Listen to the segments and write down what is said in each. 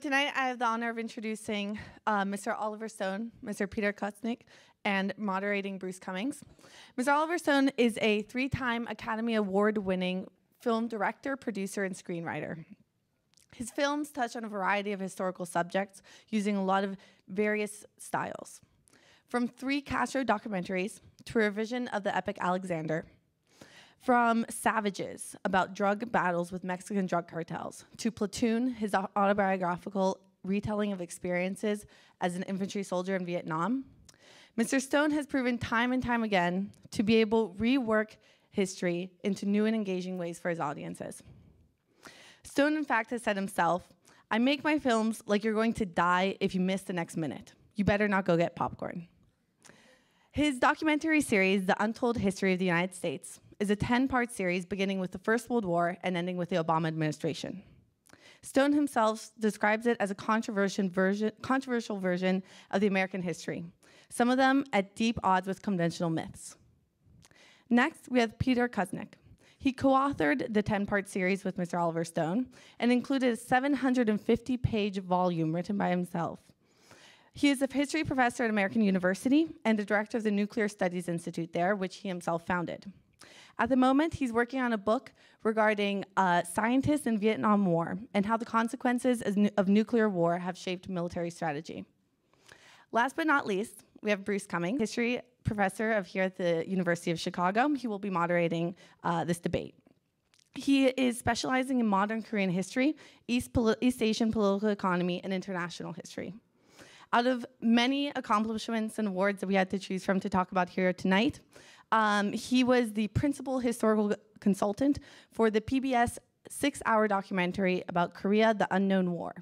Tonight, I have the honor of introducing Mr. Oliver Stone, Mr. Peter Kuznick, and moderating Bruce Cumings. Mr. Oliver Stone is a three-time Academy Award-winning film director, producer, and screenwriter. His films touch on a variety of historical subjects using a lot of various styles, from three Castro documentaries to a revision of the epic Alexander, from Savages, about drug battles with Mexican drug cartels, to Platoon, his autobiographical retelling of experiences as an infantry soldier in Vietnam. Mr. Stone has proven time and time again to be able to rework history into new and engaging ways for his audiences. Stone, in fact, has said himself, "I make my films like you're going to die if you miss the next minute. You better not go get popcorn." His documentary series, The Untold History of the United States, is a 10-part series beginning with the First World War and ending with the Obama administration. Stone himself describes it as a controversial version of the American history, some of them at deep odds with conventional myths. Next, we have Peter Kuznick. He co-authored the 10-part series with Mr. Oliver Stone and included a 750-page volume written by himself. He is a history professor at American University and the director of the Nuclear Studies Institute there, which he himself founded. At the moment, he's working on a book regarding scientists in Vietnam War and how the consequences of nuclear war have shaped military strategy. Last but not least, we have Bruce Cumings, history professor here at the University of Chicago. He will be moderating this debate. He is specializing in modern Korean history, East Asian political economy, and international history. Out of many accomplishments and awards that we had to choose from to talk about here tonight, he was the principal historical consultant for the PBS 6-hour documentary about Korea, the Unknown War.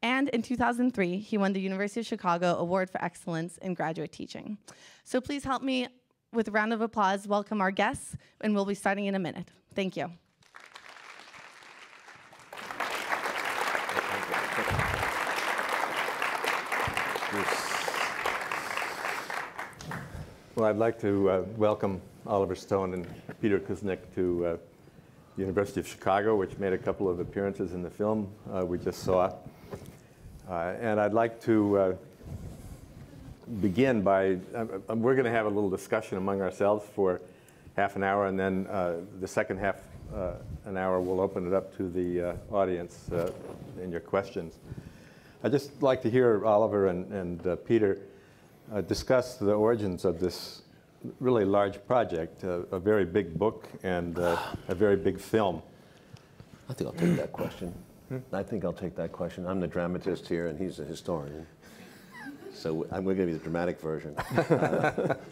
And in 2003, he won the University of Chicago Award for Excellence in Graduate Teaching. So please help me with a round of applause, welcome our guests, and we'll be starting in a minute. Thank you. Well, I'd like to welcome Oliver Stone and Peter Kuznick to the University of Chicago, which made a couple of appearances in the film we just saw. And I'd like to begin by, we're going to have a little discussion among ourselves for half an hour, and then the second half an hour we'll open it up to the audience and your questions. I'd just like to hear Oliver and Peter discuss the origins of this really large project, a very big book and a very big film. I think I'll take that question. I think I'll take that question. I'm the dramatist here, and he's the historian. So I'm going to give you the dramatic version.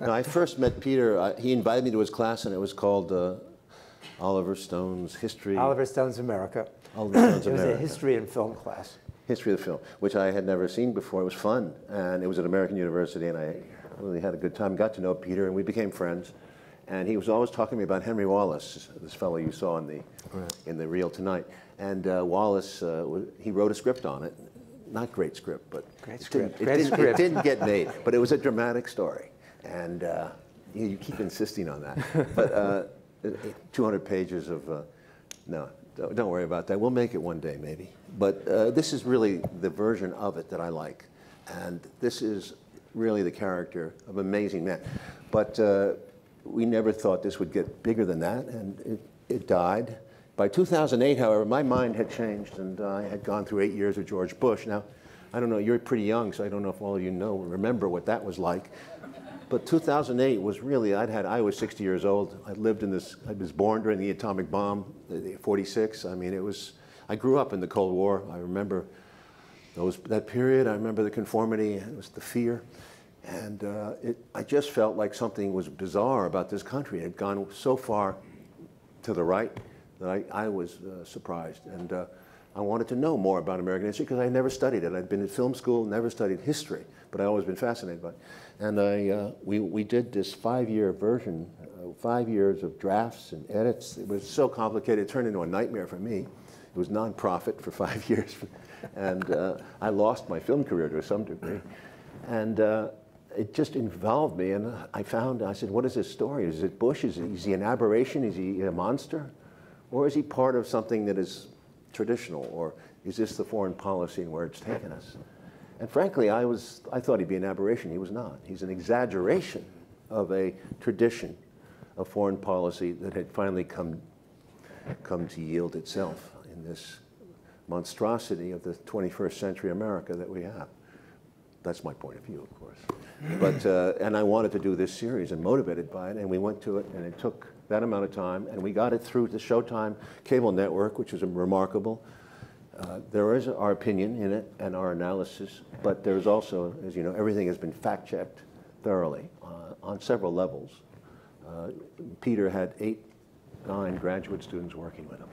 Now, I first met Peter. He invited me to his class, and it was called Oliver Stone's History. Oliver Stone's America. Oliver Stone's America. It was a history and film class. History of the film, which I had never seen before. It was fun, and it was at American University, and I really had a good time. Got to know Peter, and we became friends. And he was always talking to me about Henry Wallace, this fellow you saw in the reel tonight. And Wallace, he wrote a script on it. Not great script, but it didn't get made. But it was a dramatic story, and you keep insisting on that. But 200 pages of no. Don't worry about that. We'll make it one day, maybe. But this is really the version of it that I like. And this is really the character of an amazing man. But we never thought this would get bigger than that, and it died. By 2008, however, my mind had changed, and I had gone through 8 years with George Bush. Now, I don't know. You're pretty young, so I don't know if all of you remember what that was like. But 2008 was really, I was 60 years old. I lived in this, I was born during the atomic bomb, 46. I mean, it was, I grew up in the Cold War. I remember that period. I remember the conformity, it was the fear. And I just felt like something was bizarre about this country. It had gone so far to the right that I was surprised. And I wanted to know more about American history because I had never studied it. I'd been in film school, never studied history, but I'd always been fascinated by it. And we did this 5-year version, 5 years of drafts and edits. It was so complicated, it turned into a nightmare for me. It was nonprofit for 5 years. And I lost my film career to some degree. And it just involved me. And I said, what is this story? Is it Bush? Is he an aberration? Is he a monster? Or is he part of something that is traditional? Or Is this the foreign policy where it's taken us? And frankly, I thought he'd be an aberration. He was not. He's an exaggeration of a tradition of foreign policy that had finally come to yield itself in this monstrosity of the 21st century America that we have. That's my point of view, of course. But, and I wanted to do this series and motivated by it, and we went to it, and it took that amount of time, and we got it through the Showtime cable network, which is remarkable. There is our opinion in it and our analysis, but there's also, as you know, everything has been fact-checked thoroughly on several levels. Peter had 8, 9 graduate students working with him.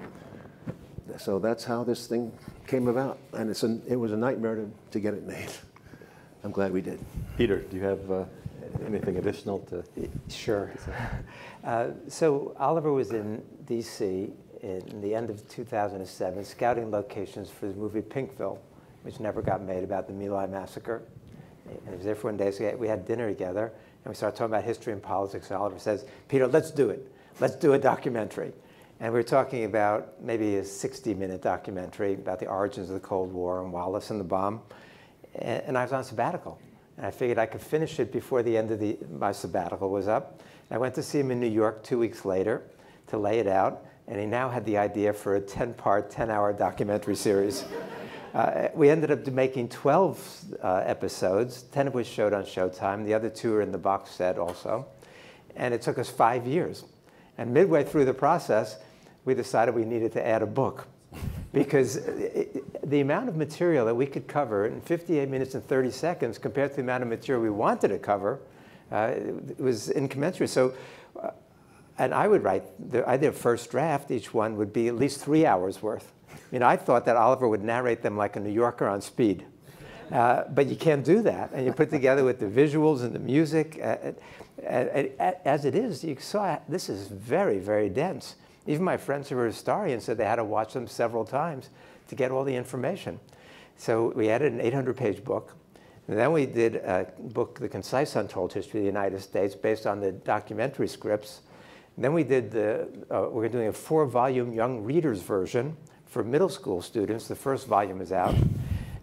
So that's how this thing came about, and it's it was a nightmare to get it made. I'm glad we did. Peter, do you have anything additional to? Sure. So Oliver was in D.C. in the end of 2007, scouting locations for the movie Pinkville, which never got made, about the My Lai massacre. And it was there for one day, so we had dinner together, and we started talking about history and politics, and Oliver says, Peter, let's do it. Let's do a documentary. And we were talking about maybe a 60-minute documentary about the origins of the Cold War and Wallace and the bomb. And I was on sabbatical, and I figured I could finish it before the end of my sabbatical was up. And I went to see him in New York 2 weeks later to lay it out. And he now had the idea for a 10-part, 10-hour documentary series. We ended up making 12 episodes, 10 of which showed on Showtime. The other 2 are in the box set also. And it took us 5 years. And midway through the process, we decided we needed to add a book. Because the amount of material that we could cover in 58 minutes and 30 seconds compared to the amount of material we wanted to cover was incommensurate. So, and I would write, I did a first draft, each one would be at least 3 hours worth. I mean, I thought that Oliver would narrate them like a New Yorker on speed. But you can't do that. And you put together with the visuals and the music. As it is, you saw this is very, very dense. Even my friends who were historians said they had to watch them several times to get all the information. So we added an 800-page book. And then we did a book, The Concise Untold History of the United States, based on the documentary scripts. And then we did we're doing a 4-volume young readers version for middle school students. The first volume is out.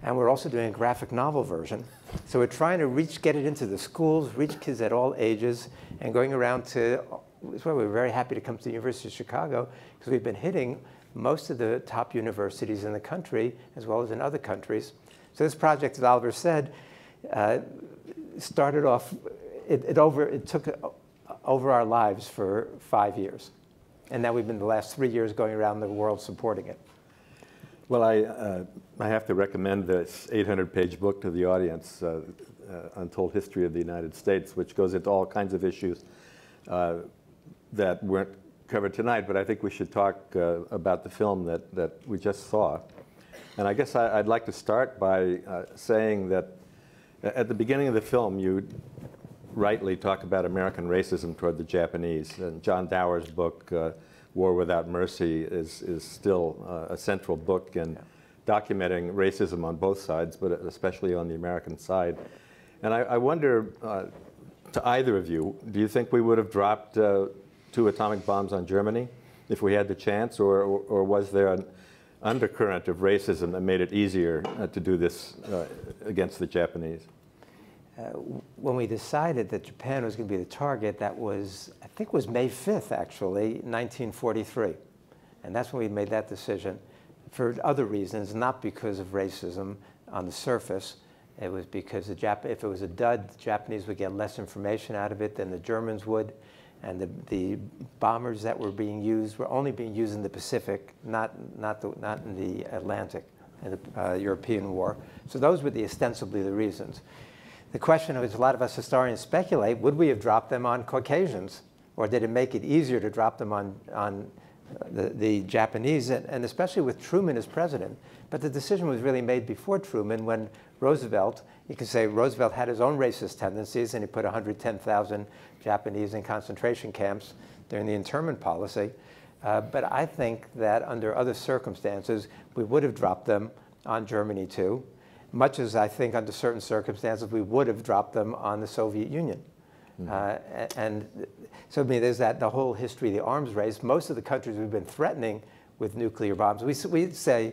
And we're also doing a graphic novel version. So we're trying to get it into the schools, reach kids at all ages, and going around to, that's why we're very happy to come to the University of Chicago, because we've been hitting most of the top universities in the country, as well as in other countries. So this project, as Oliver said, started off, it took over our lives for 5 years. And now we've been the last 3 years going around the world supporting it. Well, I have to recommend this 800-page book to the audience, Untold History of the United States, which goes into all kinds of issues that weren't covered tonight, but I think we should talk about the film that we just saw. And I guess I'd like to start by saying that at the beginning of the film, you rightly talk about American racism toward the Japanese. And John Dower's book, War Without Mercy, is still a central book in documenting racism on both sides, but especially on the American side. And I wonder, to either of you, do you think we would have dropped 2 atomic bombs on Germany if we had the chance, or was there an undercurrent of racism that made it easier to do this against the Japanese? When we decided that Japan was going to be the target, that was, I think it was May 5th, actually, 1943. And that's when we made that decision for other reasons, not because of racism on the surface. It was because if it was a dud, the Japanese would get less information out of it than the Germans would. And the bombers that were being used were only being used in the Pacific, not in the Atlantic, in the European War. So those were ostensibly the reasons. The question is, a lot of us historians speculate, would we have dropped them on Caucasians? Or did it make it easier to drop them on the Japanese, and especially with Truman as president? But the decision was really made before Truman, when Roosevelt, you could say Roosevelt had his own racist tendencies, and he put 110,000 Japanese in concentration camps during the internment policy. But I think that under other circumstances, we would have dropped them on Germany too, much as I think under certain circumstances we would have dropped them on the Soviet Union. Mm-hmm. And so I mean, there's that, the whole history of the arms race. Most of the countries we've been threatening with nuclear bombs, we say,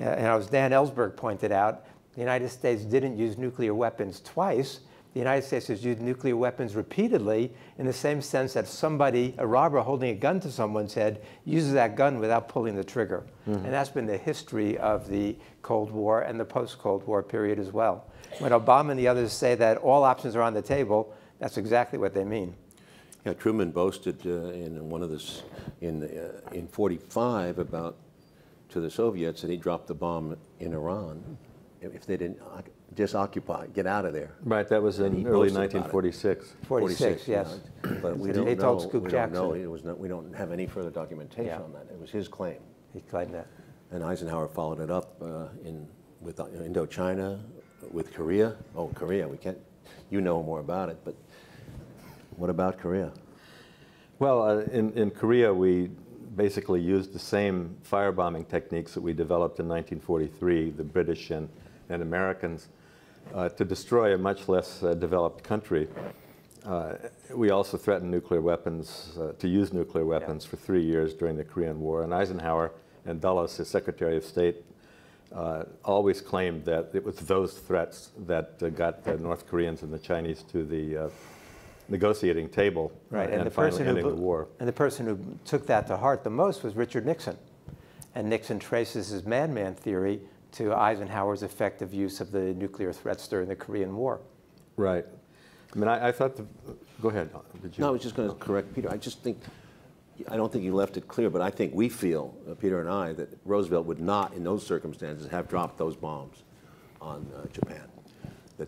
And as Dan Ellsberg pointed out, the United States didn't use nuclear weapons twice. The United States has used nuclear weapons repeatedly in the same sense that somebody, a robber holding a gun to someone's head, uses that gun without pulling the trigger. Mm-hmm. And that's been the history of the Cold War and the post-Cold War period as well. When Obama and the others say that all options are on the table, that's exactly what they mean. Yeah, Truman boasted in one of this in '45 about to the Soviets that he dropped the bomb in Iran if they didn't just occupy, get out of there. Right, that was in early 1946. 46, yes. But we don't know. Scoop Jackson. It was not, we don't have any further documentation on that. It was his claim. He claimed that. And Eisenhower followed it up with Indochina, with Korea. Oh, Korea, we can't, you know more about it, but what about Korea? Well, in Korea, we basically used the same firebombing techniques that we developed in 1943, the British and Americans, to destroy a much less developed country. We also threatened nuclear weapons, to use nuclear weapons for 3 years during the Korean War. And Eisenhower and Dulles, his Secretary of State, always claimed that it was those threats that got the North Koreans and the Chinese to the negotiating table, right, and the person ending the war. And the person who took that to heart the most was Richard Nixon. And Nixon traces his madman theory to Eisenhower's effective use of the nuclear threats during the Korean War. Right. I mean, I thought the... Go ahead. Did you? No, I was just going to correct Peter. I just think... I don't think you left it clear, but I think we feel, Peter and I, that Roosevelt would not, in those circumstances, have dropped those bombs on Japan.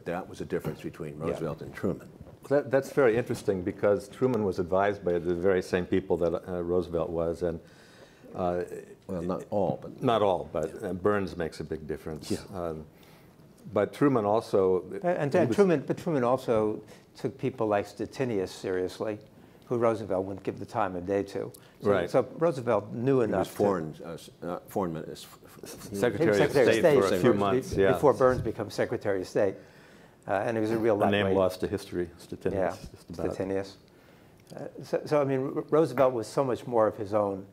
That was a difference between Roosevelt and Truman. That's very interesting because Truman was advised by the very same people that Roosevelt was, and well, not all, but Burns makes a big difference. Yeah. But Truman also Truman also took people like Stettinius seriously, who Roosevelt wouldn't give the time of day to. So, right. So Roosevelt knew enough. He was Secretary of State for a few months before Burns becomes Secretary of State. And it was a real lightweight. Name lost to history, Stettinius. Yeah, Stettinius. So, I mean, Roosevelt was so much more of his own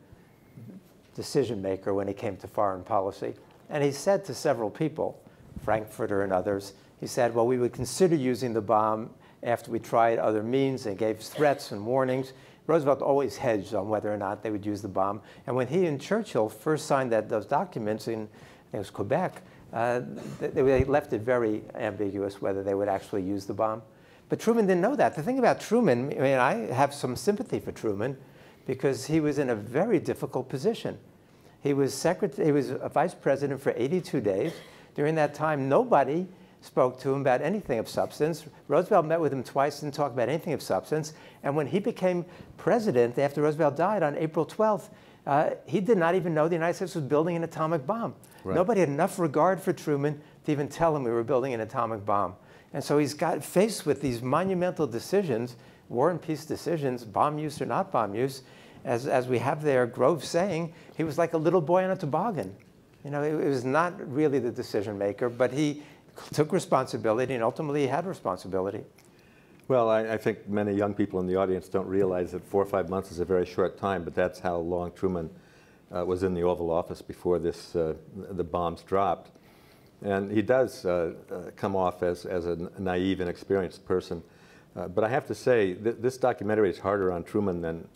decision maker when it came to foreign policy. And he said to several people, Frankfurter and others, he said, well, we would consider using the bomb after we tried other means and gave threats and warnings. Roosevelt always hedged on whether or not they would use the bomb. And when he and Churchill first signed those documents in, I think it was Quebec, they left it very ambiguous whether they would actually use the bomb. But Truman didn't know that. The thing about Truman, I mean, I have some sympathy for Truman because he was in a very difficult position. He was a vice president for 82 days. During that time, nobody spoke to him about anything of substance. Roosevelt met with him twice, didn't talk about anything of substance. And when he became president after Roosevelt died on April 12th, he did not even know the United States was building an atomic bomb. Right. Nobody had enough regard for Truman to even tell him we were building an atomic bomb. And so he's got faced with these monumental decisions, war and peace decisions, bomb use or not bomb use. As we have there, Groves saying, he was like a little boy on a toboggan. You know, it was not really the decision maker, but he took responsibility and ultimately he had responsibility. Well, I think many young people in the audience don't realize that 4 or 5 months is a very short time, but that's how long Truman was in the Oval Office before this, the bombs dropped. And he does come off as a naive and inexperienced person. But I have to say, this documentary is harder on Truman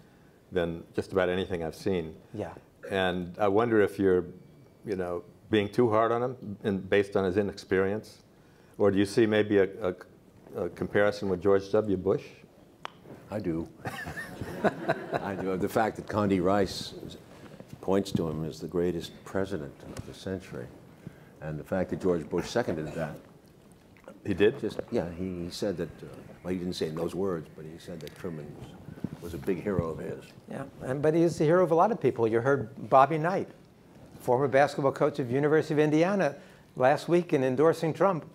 than just about anything I've seen. Yeah. And I wonder if you're, you know, being too hard on him and based on his inexperience, or do you see maybe a comparison with George W. Bush? I do. I do. The fact that Condi Rice points to him as the greatest president of the century. And the fact that George Bush seconded that. He did? Just, yeah, he said that, well, he didn't say in those words, but he said that Truman was a big hero of his. Yeah, but he is the hero of a lot of people. You heard Bobby Knight, former basketball coach of the University of Indiana, last week in endorsing Trump.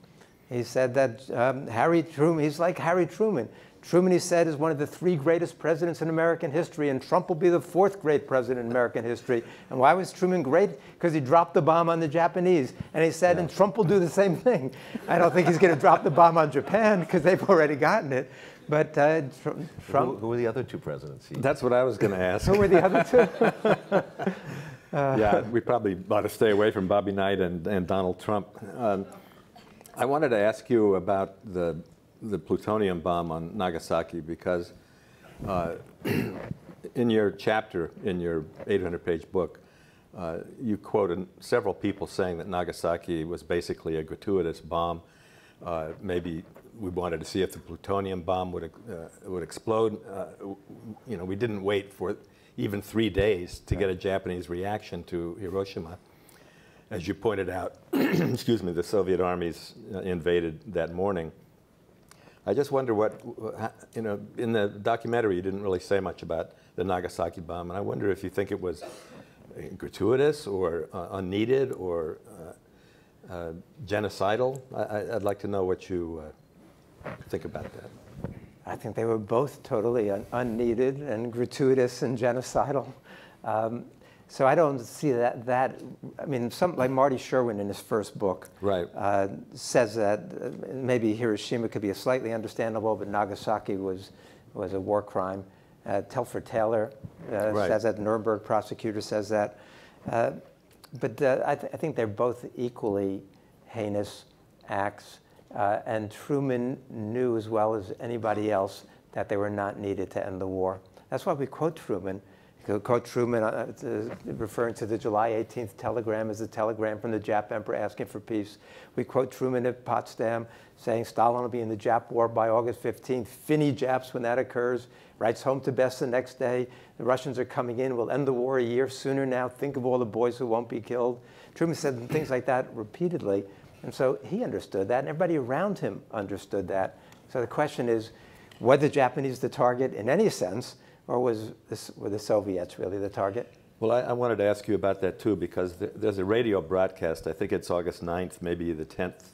He said that Harry Truman, he's like Harry Truman. Truman, he said, is one of the 3 greatest presidents in American history, and Trump will be the 4th great president in American history. And why was Truman great? Because he dropped the bomb on the Japanese. And he said, and Trump will do the same thing. I don't think he's going to drop the bomb on Japan, because they've already gotten it. But Trump... Who were the other 2 presidents? That's what I was going to ask. Who were the other 2? Yeah, we probably ought to stay away from Bobby Knight and Donald Trump. I wanted to ask you about the plutonium bomb on Nagasaki, because in your chapter, in your 800-page book, you quoted several people saying that Nagasaki was basically a gratuitous bomb. Maybe we wanted to see if the plutonium bomb would explode. You know, we didn't wait for even 3 days to get a Japanese reaction to Hiroshima. As you pointed out, excuse me, the Soviet armies invaded that morning. I just wonder what, you know, in the documentary you didn't really say much about the Nagasaki bomb, and I wonder if you think it was gratuitous or unneeded or genocidal. I'd like to know what you think about that. I think they were both totally unneeded and gratuitous and genocidal. So I don't see that I mean, something like Marty Sherwin in his first book says that maybe Hiroshima could be a slightly understandable, but Nagasaki was a war crime. Telford Taylor says that. Nuremberg prosecutor says that. But I think they're both equally heinous acts. And Truman knew as well as anybody else that they were not needed to end the war. That's why we quote Truman. Referring to the July 18th telegram as a telegram from the Jap emperor asking for peace. We quote Truman at Potsdam saying Stalin will be in the Jap war by August 15th. Finny Japs when that occurs. Writes home to Best the next day. The Russians are coming in. We'll end the war a year sooner now. Think of all the boys who won't be killed. Truman said things like that repeatedly. And so he understood that, and everybody around him understood that. So the question is, were the Japanese the target in any sense? Or were the Soviets really the target? Well, I wanted to ask you about that, too, because there's a radio broadcast. I think it's August 9th, maybe the 10th,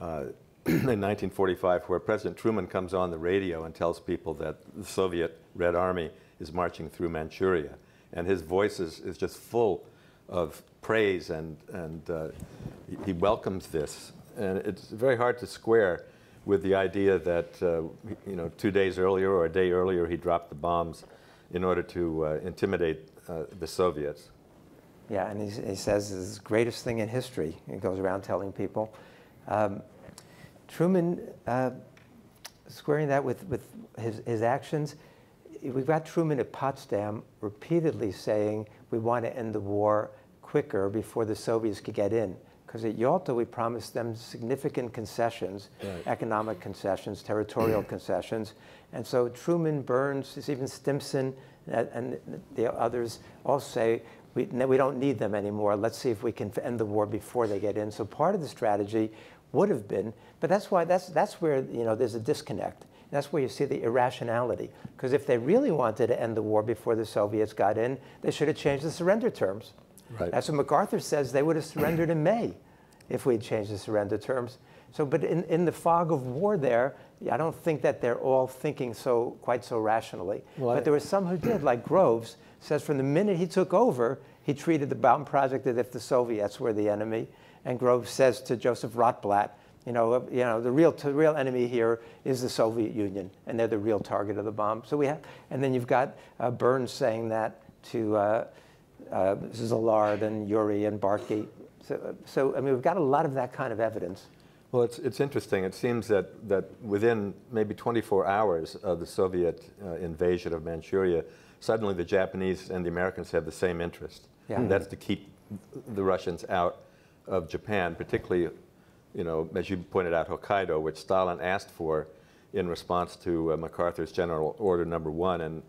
in 1945, where President Truman comes on the radio and tells people that the Soviet Red Army is marching through Manchuria. And his voice is just full of praise, and he welcomes this. And it's very hard to square with the idea that, you know, 2 days earlier or a day earlier he dropped the bombs in order to intimidate the Soviets. Yeah, and he says it's the greatest thing in history. He goes around telling people. Truman, squaring that with his actions, we've got Truman at Potsdam repeatedly saying we want to end the war quicker before the Soviets could get in. Because at Yalta, we promised them significant concessions, economic concessions, territorial concessions. And so Truman, Burns, even Stimson, and the others all say, we don't need them anymore. Let's see if we can end the war before they get in. So part of the strategy would have been, but that's why, that's where, you know, there's a disconnect. And that's where you see the irrationality. Because if they really wanted to end the war before the Soviets got in, they should have changed the surrender terms. Right. That's what MacArthur says. They would have surrendered in May if we had changed the surrender terms. So, but in the fog of war there, I don't think that they're all thinking so quite so rationally. Well, but there were some who did, like Groves says from the minute he took over, he treated the bomb project as if the Soviets were the enemy. And Groves says to Joseph Rotblat, you know, the real enemy here is the Soviet Union, and they're the real target of the bomb. So we have, and then you've got Burns saying that to Szilard and Urey and Barkey. So, I mean, we've got a lot of that kind of evidence. Well, it's interesting. It seems that within maybe 24 hours of the Soviet invasion of Manchuria, suddenly the Japanese and the Americans have the same interest. Yeah. And that's to keep the Russians out of Japan, particularly, you know, as you pointed out, Hokkaido, which Stalin asked for in response to MacArthur's General Order No. 1. And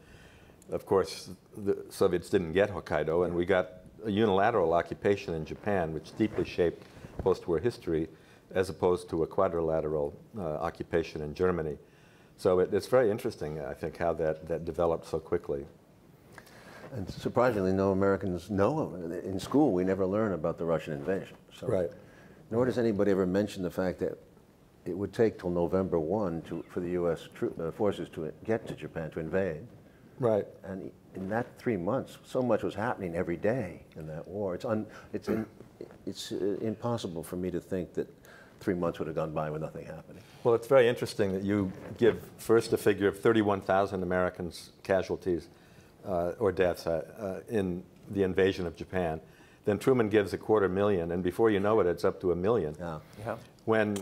of course, the Soviets didn't get Hokkaido, and we got a unilateral occupation in Japan, which deeply shaped post-war history, as opposed to a quadrilateral occupation in Germany. So it's very interesting, I think, how that developed so quickly. And surprisingly, no Americans know. In school, we never learn about the Russian invasion. So nor does anybody ever mention the fact that it would take till November 1 for the U.S. forces to get to Japan, to invade. Right. And in that 3 months, so much was happening every day in that war. It's impossible for me to think that 3 months would have gone by with nothing happening. Well, it's very interesting that you give first a figure of 31,000 Americans casualties or deaths in the invasion of Japan. Then Truman gives $250,000, and before you know it, it's up to $1 million. Yeah. Yeah. When,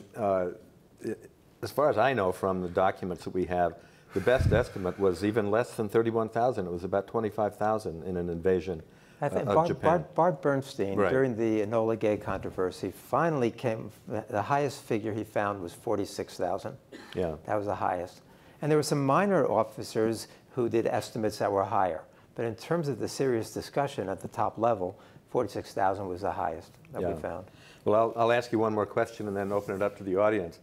as far as I know from the documents that we have, the best estimate was even less than 31,000. It was about 25,000 in an invasion of Japan. Bart Bernstein, right, during the Enola Gay controversy, finally came, the highest figure he found was 46,000. Yeah. That was the highest. And there were some minor officers who did estimates that were higher. But in terms of the serious discussion at the top level, 46,000 was the highest that we found. Well, I'll ask you one more question and then open it up to the audience.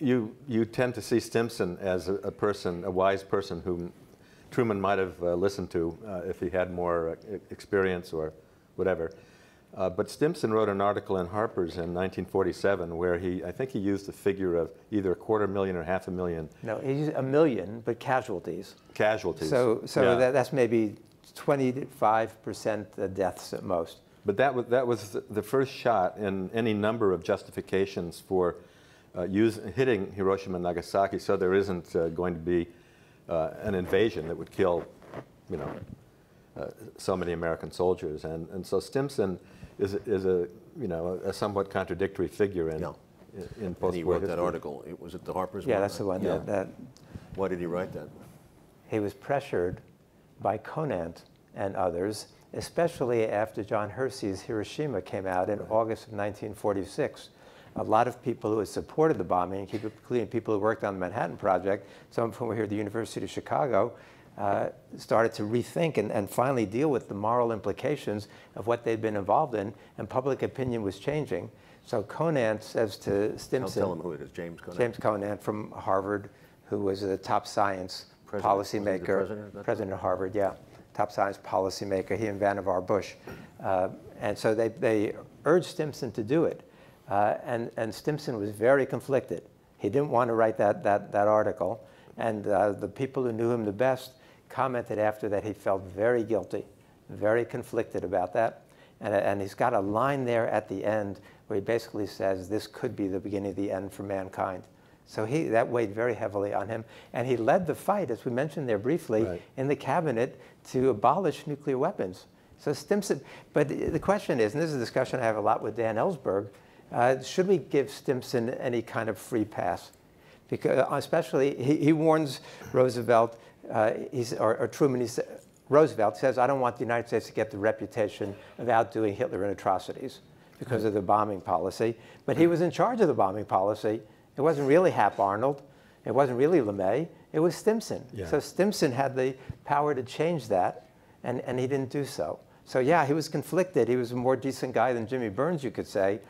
You tend to see Stimson as a wise person whom Truman might have listened to if he had more experience or whatever. But Stimson wrote an article in Harper's in 1947 where he, I think he used the figure of either $250,000 or $500,000. No, he used $1 million, but casualties. Casualties. So that's maybe 25% deaths at most. But that was the first shot in any number of justifications for hitting Hiroshima and Nagasaki, so there isn't going to be an invasion that would kill, you know, so many American soldiers. And so Stimson is a somewhat contradictory figure in post-war history. And he wrote that article. It was at the Harper's. Yeah, that's the one. Yeah. Why did he write that? He was pressured by Conant and others, especially after John Hersey's Hiroshima came out in August of 1946. A lot of people who had supported the bombing, including people who worked on the Manhattan Project, some of whom were here at the University of Chicago, started to rethink and finally deal with the moral implications of what they'd been involved in, and public opinion was changing. So Conant says to Stimson, tell him who it is, James Conant. James Conant from Harvard, who was a top science policymaker, president of Harvard, yeah, top science policymaker, he and Vannevar Bush. And so they urged Stimson to do it. And Stimson was very conflicted. He didn't want to write that article. And the people who knew him the best commented after that he felt very guilty, very conflicted about that. And he's got a line there at the end where he basically says, this could be the beginning of the end for mankind. So that weighed very heavily on him. And he led the fight, as we mentioned there briefly, right, in the cabinet to abolish nuclear weapons. So Stimson, but the question is, and this is a discussion I have a lot with Dan Ellsberg, should we give Stimson any kind of free pass? Because especially, he warns Roosevelt, or Truman, Roosevelt says, I don't want the United States to get the reputation of outdoing Hitler in atrocities because of the bombing policy. But he was in charge of the bombing policy. It wasn't really Hap Arnold. It wasn't really LeMay. It was Stimson. Yeah. So Stimson had the power to change that, and he didn't do so. So yeah, he was conflicted. He was a more decent guy than Jimmy Burns, you could say.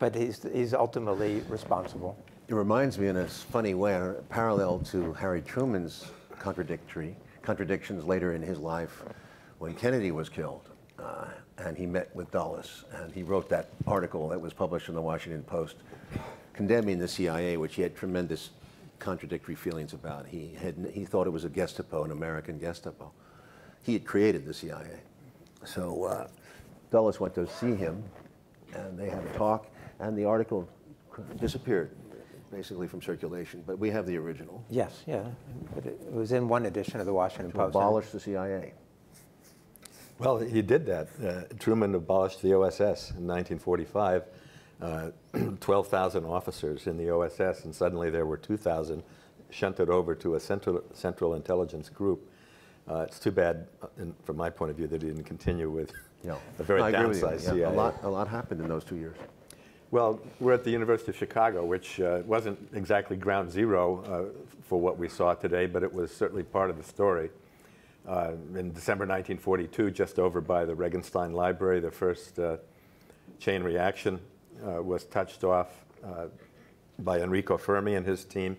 But he's ultimately responsible. It reminds me in a funny way, a parallel to Harry Truman's contradictions later in his life when Kennedy was killed. And he met with Dulles, and he wrote that article that was published in the Washington Post condemning the CIA, which he had tremendous contradictory feelings about. He thought it was a Gestapo, an American Gestapo. He had created the CIA. So Dulles went to see him, and they had a talk. And the article disappeared, basically, from circulation. But we have the original. Yes, yeah. But it was in one edition of the Washington Post. Abolish the CIA. Well, he did that. Truman abolished the OSS in 1945. 12,000 officers in the OSS, and suddenly there were 2,000 shunted over to a central intelligence group. It's too bad, from my point of view, that he didn't continue with a very downsized CIA. A lot happened in those 2 years. Well, we're at the University of Chicago, which wasn't exactly ground zero for what we saw today, but it was certainly part of the story. In December 1942, just over by the Regenstein Library, the first chain reaction was touched off by Enrico Fermi and his team.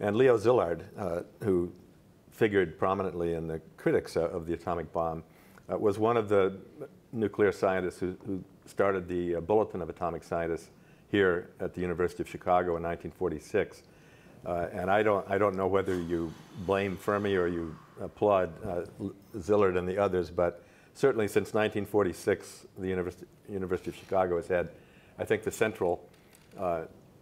And Leo Szilard, who figured prominently in the critics of the atomic bomb, was one of the nuclear scientists who started the Bulletin of Atomic Scientists here at the University of Chicago in 1946. And I don't know whether you blame Fermi or you applaud Szilard and the others, but certainly since 1946, the University of Chicago has had, I think, the central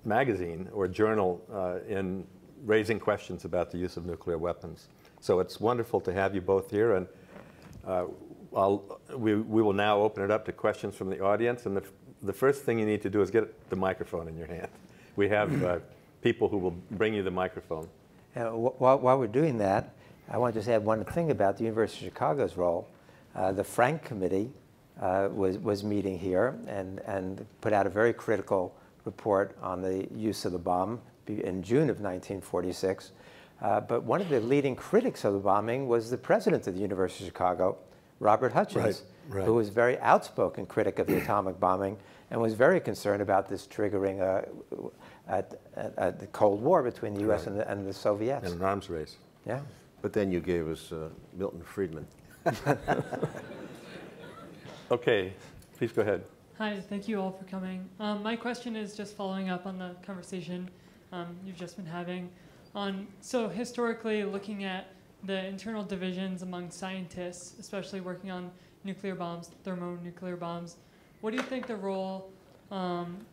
magazine or journal in raising questions about the use of nuclear weapons. So it's wonderful to have you both here. And we will now open it up to questions from the audience. And the first thing you need to do is get the microphone in your hand. We have people who will bring you the microphone. While we're doing that, I want to just add one thing about the University of Chicago's role. The Frank Committee was meeting here and put out a very critical report on the use of the bomb in June of 1946. But one of the leading critics of the bombing was the president of the University of Chicago, Robert Hutchins, right. who was a very outspoken critic of the atomic bombing and was very concerned about this triggering the Cold War between the U.S. Right. And the Soviets. And an arms race. Yeah. But then you gave us Milton Friedman. Okay. Please go ahead. Hi. Thank you all for coming. My question is just following up on the conversation you've just been having. So historically, looking at the internal divisions among scientists, especially working on nuclear bombs, thermonuclear bombs, what do you think the role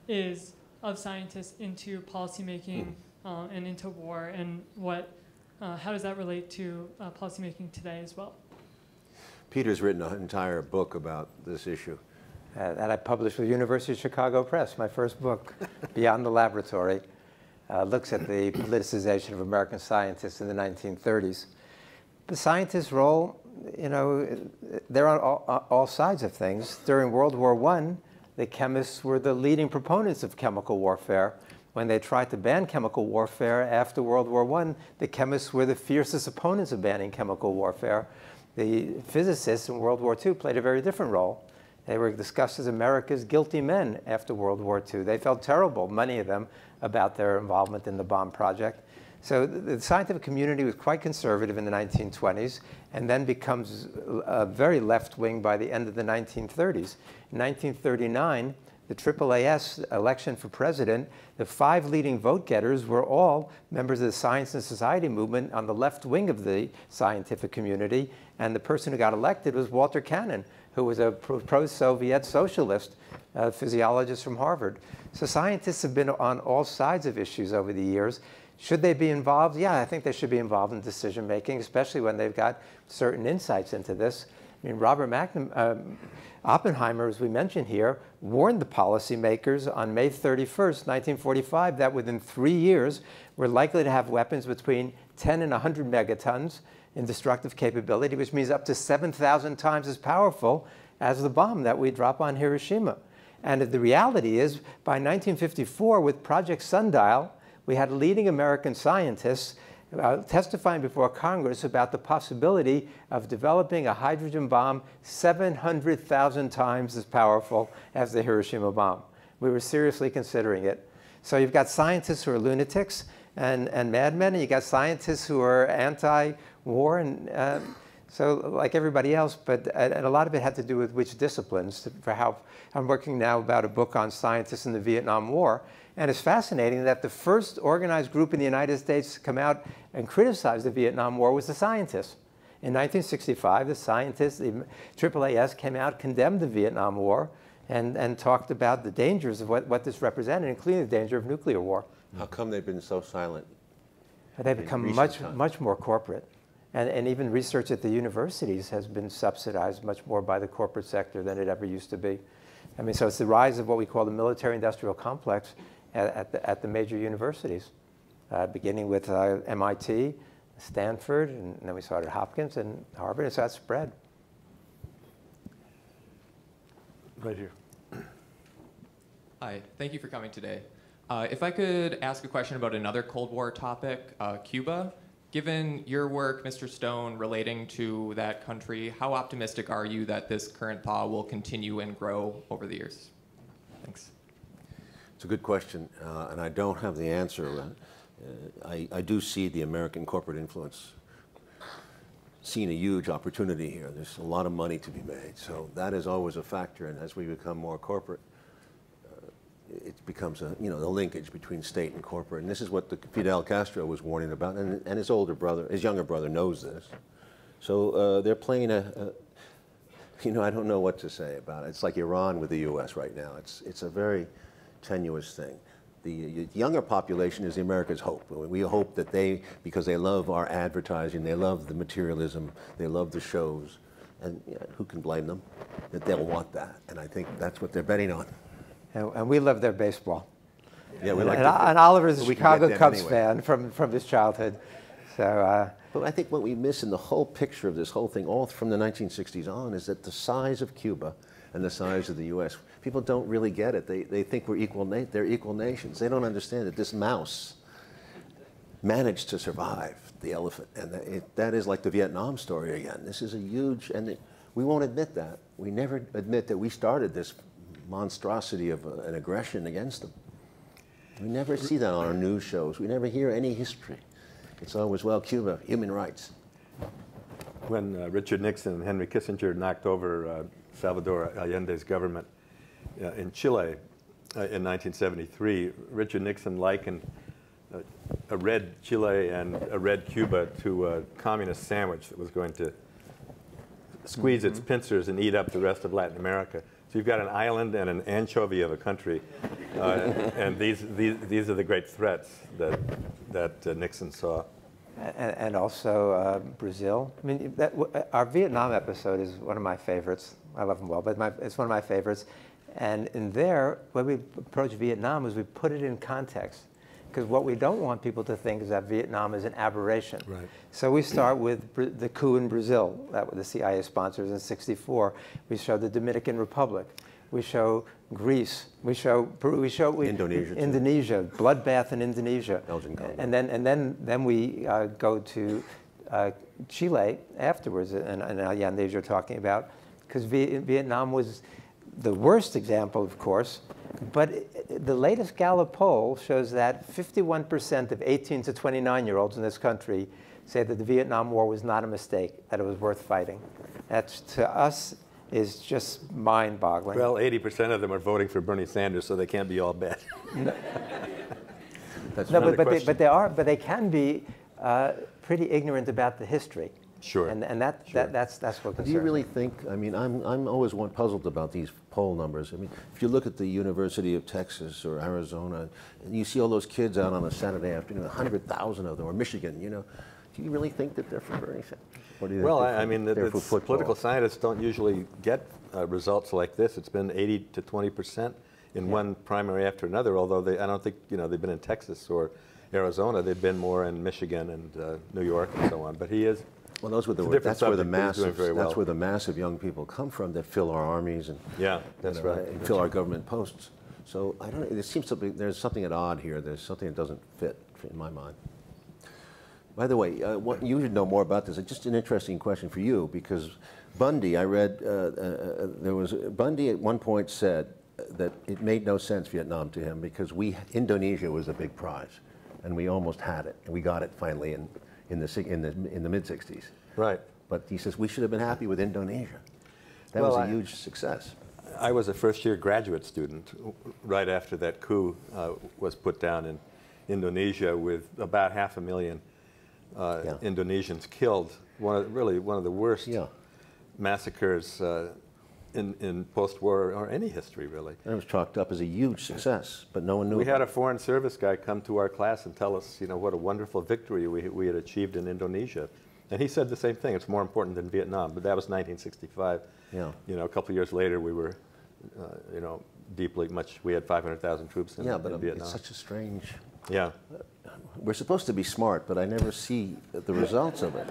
is of scientists into policymaking and into war, and how does that relate to policymaking today as well? Peter's written an entire book about this issue. That I published with University of Chicago Press. My first book, Beyond the Laboratory, looks at the politicization of American scientists in the 1930s. The scientists' role, you know, they're on all sides of things. During World War I, the chemists were the leading proponents of chemical warfare. When they tried to ban chemical warfare after World War I, the chemists were the fiercest opponents of banning chemical warfare. The physicists in World War II played a very different role. They were discussed as America's guilty men after World War II. They felt terrible, many of them, about their involvement in the bomb project. So the scientific community was quite conservative in the 1920s and then becomes very left-wing by the end of the 1930s. In 1939, the AAAS election for president, the 5 leading vote-getters were all members of the science and society movement on the left wing of the scientific community. And the person who got elected was Walter Cannon, who was a pro-Soviet socialist physiologist from Harvard. So scientists have been on all sides of issues over the years. Should they be involved? Yeah, I think they should be involved in decision-making, especially when they've got certain insights into this. I mean, Oppenheimer, as we mentioned here, warned the policymakers on May 31st, 1945, that within 3 years, we're likely to have weapons between 10 and 100 megatons in destructive capability, which means up to 7,000 times as powerful as the bomb that we drop on Hiroshima. And the reality is, by 1954, with Project Sundial, we had leading American scientists testifying before Congress about the possibility of developing a hydrogen bomb 700,000 times as powerful as the Hiroshima bomb. We were seriously considering it. So you've got scientists who are lunatics and madmen, and you've got scientists who are anti-war, and so like everybody else, but and a lot of it had to do with which disciplines. For how I'm working now about a book on scientists in the Vietnam War. And it's fascinating that the first organized group in the United States to come out and criticize the Vietnam War was the scientists. In 1965, the scientists, the AAAS, came out, condemned the Vietnam War, and talked about the dangers of what this represented, including the danger of nuclear war. How come they've been so silent? They've become much more corporate. And even research at the universities has been subsidized much more by the corporate sector than it ever used to be. I mean, so it's the rise of what we call the military-industrial complex at the major universities, beginning with MIT, Stanford, and then we started Hopkins and Harvard, and so that spread. Right here. Hi, thank you for coming today. If I could ask a question about another Cold War topic, Cuba. Given your work, Mr. Stone, relating to that country, how optimistic are you that this current thaw will continue and grow over the years? Thanks. It's a good question, and I don't have the answer. I do see the American corporate influence seeing a huge opportunity here. There's a lot of money to be made, so that is always a factor. And as we become more corporate, it becomes a, you know, the linkage between state and corporate. And this is what Fidel Castro was warning about, and his older brother, his younger brother, knows this. So they're playing you know, I don't know what to say about it. It's like Iran with the U.S. right now. It's a very tenuous thing. The younger population is America's hope. We hope that they, because they love our advertising, they love the materialism, they love the shows, And you know, who can blame them that they'll want that? And I think that's what they're betting on. And we love their baseball. Yeah, we like. And Oliver's a Chicago Cubs fan from his childhood. So, but I think what we miss in the whole picture of this whole thing, all from the 1960s on, is that the size of Cuba and the size of the U.S., people don't really get it. They think we're equal. They're equal nations. They don't understand that this mouse managed to survive the elephant, and that is like the Vietnam story again. This is a huge, and we won't admit that. We never admit that we started this monstrosity of an aggression against them. We never see that on our news shows. We never hear any history. It's always, well, Cuba, human rights. When Richard Nixon and Henry Kissinger knocked over Salvador Allende's government in Chile in 1973, Richard Nixon likened a red Chile and a red Cuba to a communist sandwich that was going to squeeze its pincers and eat up the rest of Latin America. So you've got an island and an anchovy of a country, and these are the great threats that Nixon saw. And also Brazil. I mean, our Vietnam episode is one of my favorites. I love them well, but it's one of my favorites. And in there, when we approach Vietnam, is we put it in context. Because what we don't want people to think is that Vietnam is an aberration. Right. So we start with the coup in Brazil, that the CIA sponsors in '64. We show the Dominican Republic. We show Greece. We show Peru. We show Indonesia, bloodbath in Indonesia. Belgian Congo. And then we go to Chile afterwards, and Allende you're talking about, because Vietnam was the worst example, of course. But the latest Gallup poll shows that 51% of 18 to 29-year-olds in this country say that the Vietnam War was not a mistake, that it was worth fighting. That, to us, is just mind-boggling. Well, 80% of them are voting for Bernie Sanders, so they can't be all bad. No, but they can be pretty ignorant about the history. Sure. And that's what concerns me. Do you really think, I mean, I'm always puzzled about these poll numbers. I mean, if you look at the University of Texas or Arizona, and you see all those kids out on a Saturday afternoon, 100,000 of them, or Michigan, you know, do you really think that they're for Bernie Sanders? Or do you think political scientists don't usually get results like this. It's been 80 to 20% in one primary after another, although I don't think, you know, they've been in Texas or Arizona. They've been more in Michigan and New York and so on. But he is... Well, those were the, that's where the mass of young people come from that fill our armies and, and fill our government posts. So I don't know, it seems there's something at odd here. There's something that doesn't fit in my mind. By the way, you should know more about this. It's just an interesting question for you, because Bundy, I read, Bundy at one point said that it made no sense, Vietnam, to him, because Indonesia was a big prize, and we almost had it, and we got it finally. In the mid-60s. Right. But he says, we should have been happy with Indonesia. That was a huge success. I was a first-year graduate student right after that coup was put down in Indonesia, with about 500,000 Indonesians killed. Really one of the worst massacres in post-war or any history, really. And it was chalked up as a huge success, but no one knew. We had a Foreign Service guy come to our class and tell us, you know, what a wonderful victory we had achieved in Indonesia. And he said the same thing. It's more important than Vietnam. But that was 1965. Yeah. You know, a couple of years later, we were, you know, we had 500,000 troops in Vietnam. Yeah, but it's such a strange... Yeah. We're supposed to be smart, but I never see the results of it.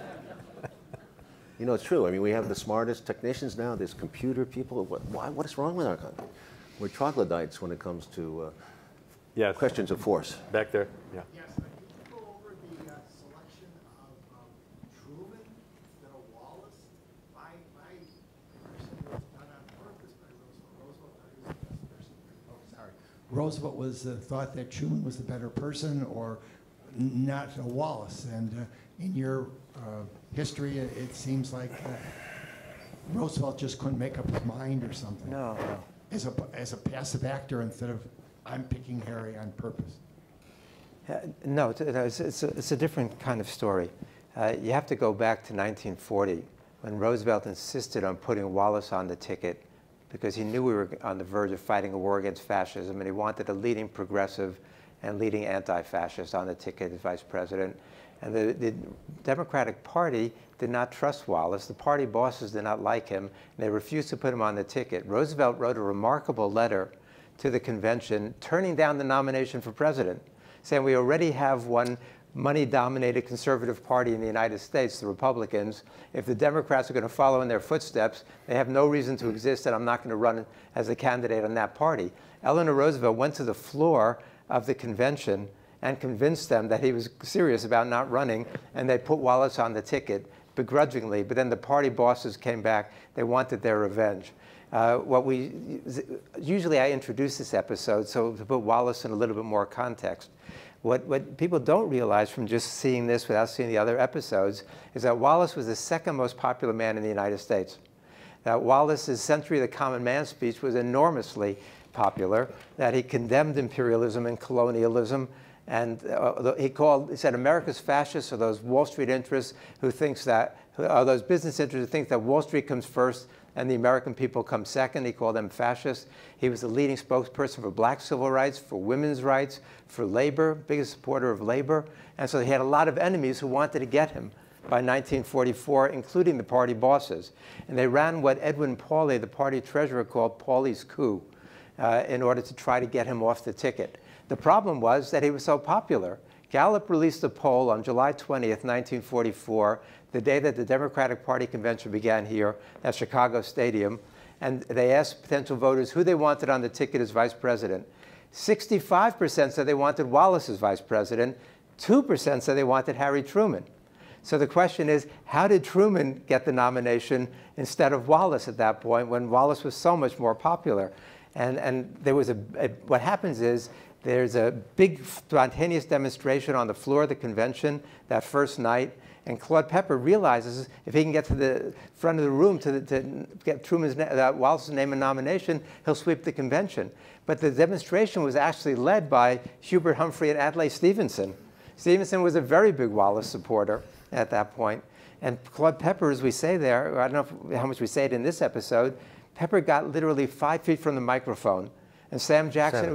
You know, it's true. I mean, we have the smartest technicians now, there's computer people. What is wrong with our country? We're troglodytes when it comes to questions of force. Back there, yeah. Yes, can you go over the selection of Truman instead of Wallace? My impression was not on purpose, but Roosevelt thought he was the best person. Oh, sorry. Roosevelt thought that Truman was the better person, or not Wallace. And in your... history, it seems like Roosevelt just couldn't make up his mind or something. No. As a passive actor, instead of, I'm picking Harry on purpose. No, it's a different kind of story. You have to go back to 1940, when Roosevelt insisted on putting Wallace on the ticket because he knew we were on the verge of fighting a war against fascism, and he wanted a leading progressive and leading anti-fascist on the ticket as vice president. And the Democratic Party did not trust Wallace. The party bosses did not like him, and they refused to put him on the ticket. Roosevelt wrote a remarkable letter to the convention turning down the nomination for president, saying we already have one money-dominated conservative party in the United States, the Republicans. If the Democrats are going to follow in their footsteps, they have no reason to exist, and I'm not going to run as a candidate on that party. Eleanor Roosevelt went to the floor of the convention and convinced them that he was serious about not running, and they put Wallace on the ticket begrudgingly, but then the party bosses came back. They wanted their revenge. Usually I introduce this episode, so to put Wallace in a little bit more context. What people don't realize from just seeing this without seeing the other episodes is that Wallace was the second most popular man in the United States. That Wallace's Century of the Common Man speech was enormously popular, that he condemned imperialism and colonialism, and he said America's fascists are those Wall Street interests who thinks that, are those business interests who think that Wall Street comes first and the American people come second. He called them fascists. He was the leading spokesperson for black civil rights, for women's rights, for labor, biggest supporter of labor. And so he had a lot of enemies who wanted to get him by 1944, including the party bosses. And they ran what Edwin Pauley, the party treasurer, called Pauley's coup in order to try to get him off the ticket. The problem was that he was so popular. Gallup released a poll on July 20th, 1944, the day that the Democratic Party convention began here at Chicago Stadium, and they asked potential voters who they wanted on the ticket as vice president. 65% said they wanted Wallace as vice president. 2% said they wanted Harry Truman. So the question is, how did Truman get the nomination instead of Wallace at that point, when Wallace was so much more popular? And there was what happens is, there's a big spontaneous demonstration on the floor of the convention that first night, and Claude Pepper realizes if he can get to the front of the room to get Wallace's name and nomination, he'll sweep the convention. But the demonstration was actually led by Hubert Humphrey and Adlai Stevenson. Stevenson was a very big Wallace supporter at that point. And Claude Pepper, as we say there, I don't know how much we say it in this episode, Pepper got literally 5 feet from the microphone. And Sam Jackson,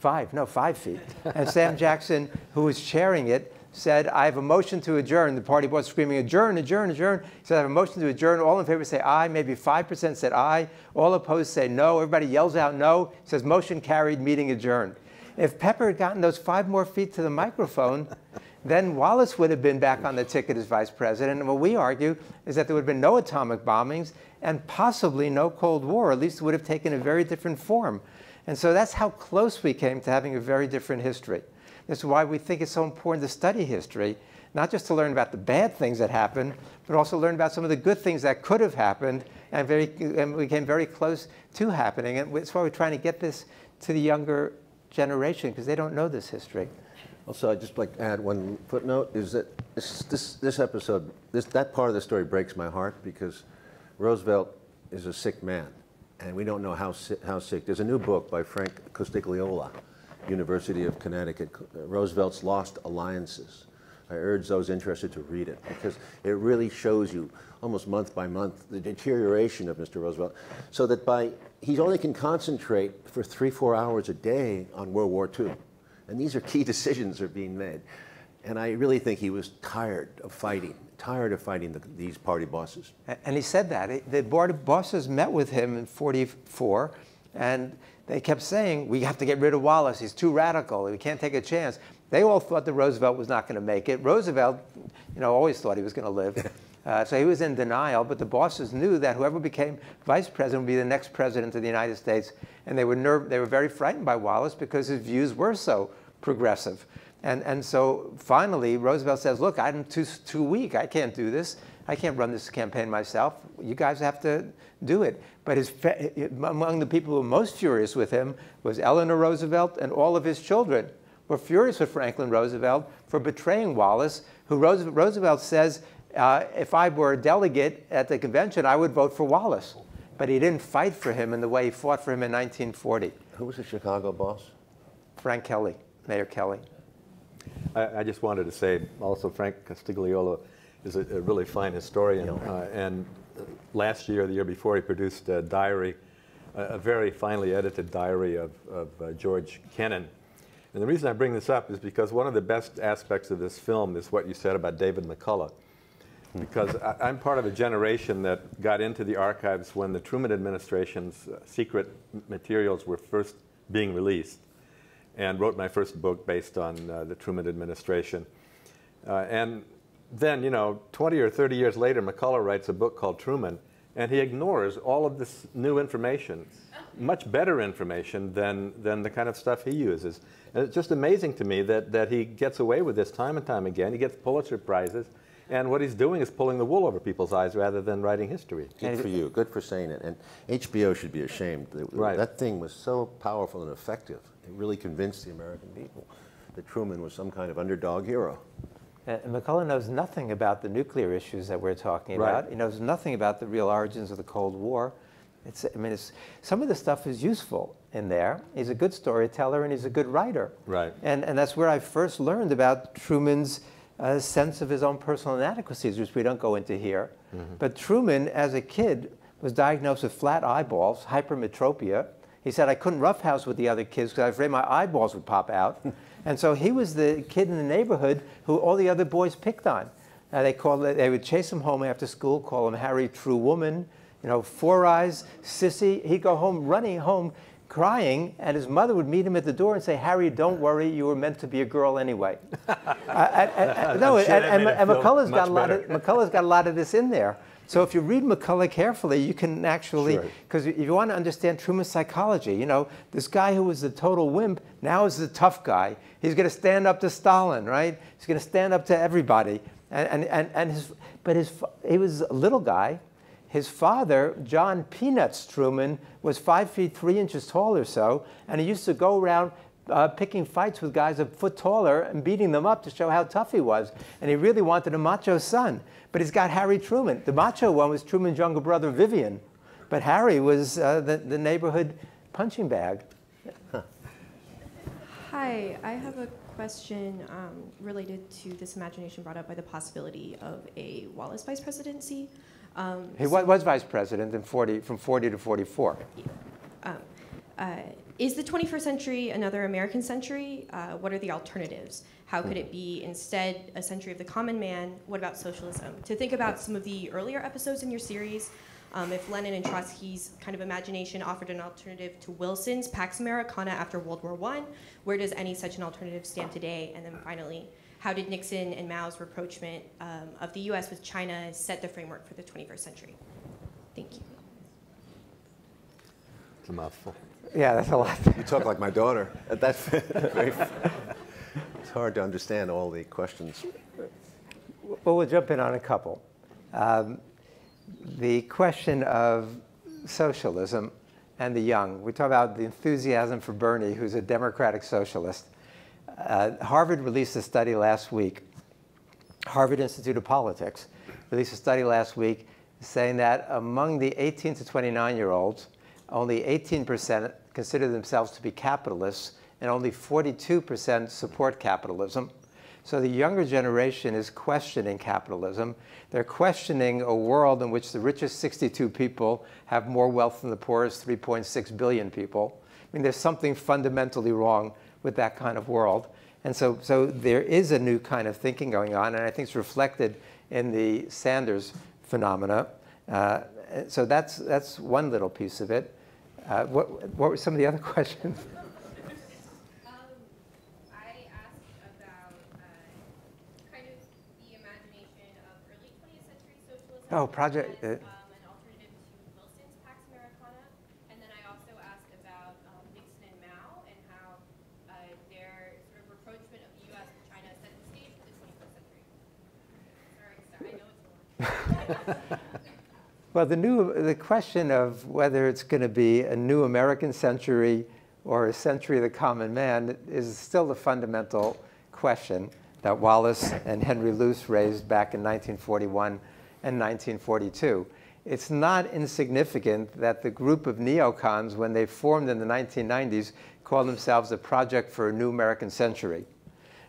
five feet. And Sam Jackson, who was chairing it, said, I have a motion to adjourn. The party was screaming, adjourn, adjourn, adjourn. He said, I have a motion to adjourn. All in favor say aye. Maybe 5% said aye. All opposed say no. Everybody yells out no. He says, motion carried, meeting adjourned. If Pepper had gotten those 5 more feet to the microphone, then Wallace would have been back on the ticket as vice president. And what we argue is that there would have been no atomic bombings and possibly no Cold War. At least it would have taken a very different form. And so that's how close we came to having a very different history. That's why we think it's so important to study history, not just to learn about the bad things that happened, but also learn about some of the good things that could have happened and we came very close to happening. And that's why we're trying to get this to the younger generation, because they don't know this history. Also, I'd just like to add one footnote, is that this episode, that part of the story breaks my heart, because Roosevelt is a sick man. And we don't know how sick. There's a new book by Frank Costigliola, University of Connecticut, Roosevelt's Lost Alliances. I urge those interested to read it, because it really shows you, almost month by month, the deterioration of Mr. Roosevelt. So that he only can concentrate for 3-4 hours a day on World War II. And these are key decisions that are being made. And I really think he was tired of fighting these party bosses. And he said that. The board of bosses met with him in 44, and they kept saying, we have to get rid of Wallace. He's too radical. We can't take a chance. They all thought that Roosevelt was not going to make it. Roosevelt, you know, always thought he was going to live. So he was in denial, but the bosses knew that whoever became vice president would be the next president of the United States. And they were very frightened by Wallace because his views were so progressive. And so finally, Roosevelt says, look, I'm too weak. I can't do this. I can't run this campaign myself. You guys have to do it. But among the people who were most furious with him was Eleanor Roosevelt, and all of his children were furious with Franklin Roosevelt for betraying Wallace, who Roosevelt says, if I were a delegate at the convention, I would vote for Wallace. But he didn't fight for him in the way he fought for him in 1940. Who was the Chicago boss? Frank Kelly, Mayor Kelly. I just wanted to say also Frank Costigliola is a really fine historian, and last year, the year before, he produced a diary, a very finely edited diary of George Kennan, And the reason I bring this up is because one of the best aspects of this film is what you said about David McCullough. Because I'm part of a generation that got into the archives when the Truman administration's secret materials were first being released, and wrote my first book based on the Truman administration. And then, you know, 20 or 30 years later, McCullough writes a book called Truman, and he ignores all of this new information, much better information than the kind of stuff he uses. And it's just amazing to me that he gets away with this time and time again. He gets Pulitzer Prizes, and what he's doing is pulling the wool over people's eyes rather than writing history. Good for you. Good for saying it. And HBO should be ashamed. Right. That thing was so powerful and effective. It really convinced the American people that Truman was some kind of underdog hero. McCullough knows nothing about the nuclear issues that we're talking about. Right. He knows nothing about the real origins of the Cold War. Some of the stuff is useful in there. He's a good storyteller and he's a good writer. Right. And that's where I first learned about Truman's sense of his own personal inadequacies, which we don't go into here. Mm-hmm. But Truman, as a kid, was diagnosed with flat eyeballs, hypermetropia. He said, I couldn't roughhouse with the other kids because I was afraid my eyeballs would pop out. And so he was the kid in the neighborhood who all the other boys picked on. They would chase him home after school, call him Harry True Woman, you know, Four Eyes, Sissy. He'd go home, running home, crying, and his mother would meet him at the door and say, Harry, don't worry, you were meant to be a girl anyway. And McCullough's got a lot of this in there. So if you read McCullough carefully, you can actually, because if you want to understand Truman's psychology, you know, this guy who was the total wimp now is the tough guy. He's going to stand up to Stalin, right? He's going to stand up to everybody. But he was a little guy. His father, John Peanuts Truman, was 5 feet 3 inches tall or so, and he used to go around picking fights with guys a foot taller and beating them up to show how tough he was. And he really wanted a macho son. But he's got Harry Truman. The macho one was Truman's younger brother, Vivian. But Harry was the neighborhood punching bag. Huh. Hi, I have a question related to this imagination brought up by the possibility of a Wallace vice presidency. He was vice president in from 40 to 44. Yeah. Is the 21st century another American century? What are the alternatives? How could it be instead a century of the common man? What about socialism? To think about some of the earlier episodes in your series, if Lenin and Trotsky's kind of imagination offered an alternative to Wilson's Pax Americana after World War I, where does any such an alternative stand today? And then finally, how did Nixon and Mao's rapprochement of the US with China set the framework for the 21st century? Thank you. It's a mouthful. Yeah, that's a lot. You talk like my daughter. That's very, it's hard to understand all the questions. Well, we'll jump in on a couple. The question of socialism and the young. We talk about the enthusiasm for Bernie, who's a democratic socialist. Harvard released a study last week. Harvard Institute of Politics released a study last week saying that among the 18 to 29-year-olds, only 18% consider themselves to be capitalists, and only 42% support capitalism. So the younger generation is questioning capitalism. They're questioning a world in which the richest 62 people have more wealth than the poorest 3.6 billion people. I mean, there's something fundamentally wrong with that kind of world. And so there is a new kind of thinking going on, and I think it's reflected in the Sanders phenomena. So that's one little piece of it. What were some of the other questions? I asked about kind of the imagination of early 20th century socialism. Oh, project. An alternative to Wilson's Pax Americana. And then I also asked about Nixon and Mao and how their sort of rapprochement of the US and China set the stage for the 21st century. Sorry, I know it's long. Well, the question of whether it's going to be a new American century or a century of the common man is still the fundamental question that Wallace and Henry Luce raised back in 1941 and 1942. It's not insignificant that the group of neocons, when they formed in the 1990s, called themselves the Project for a New American Century.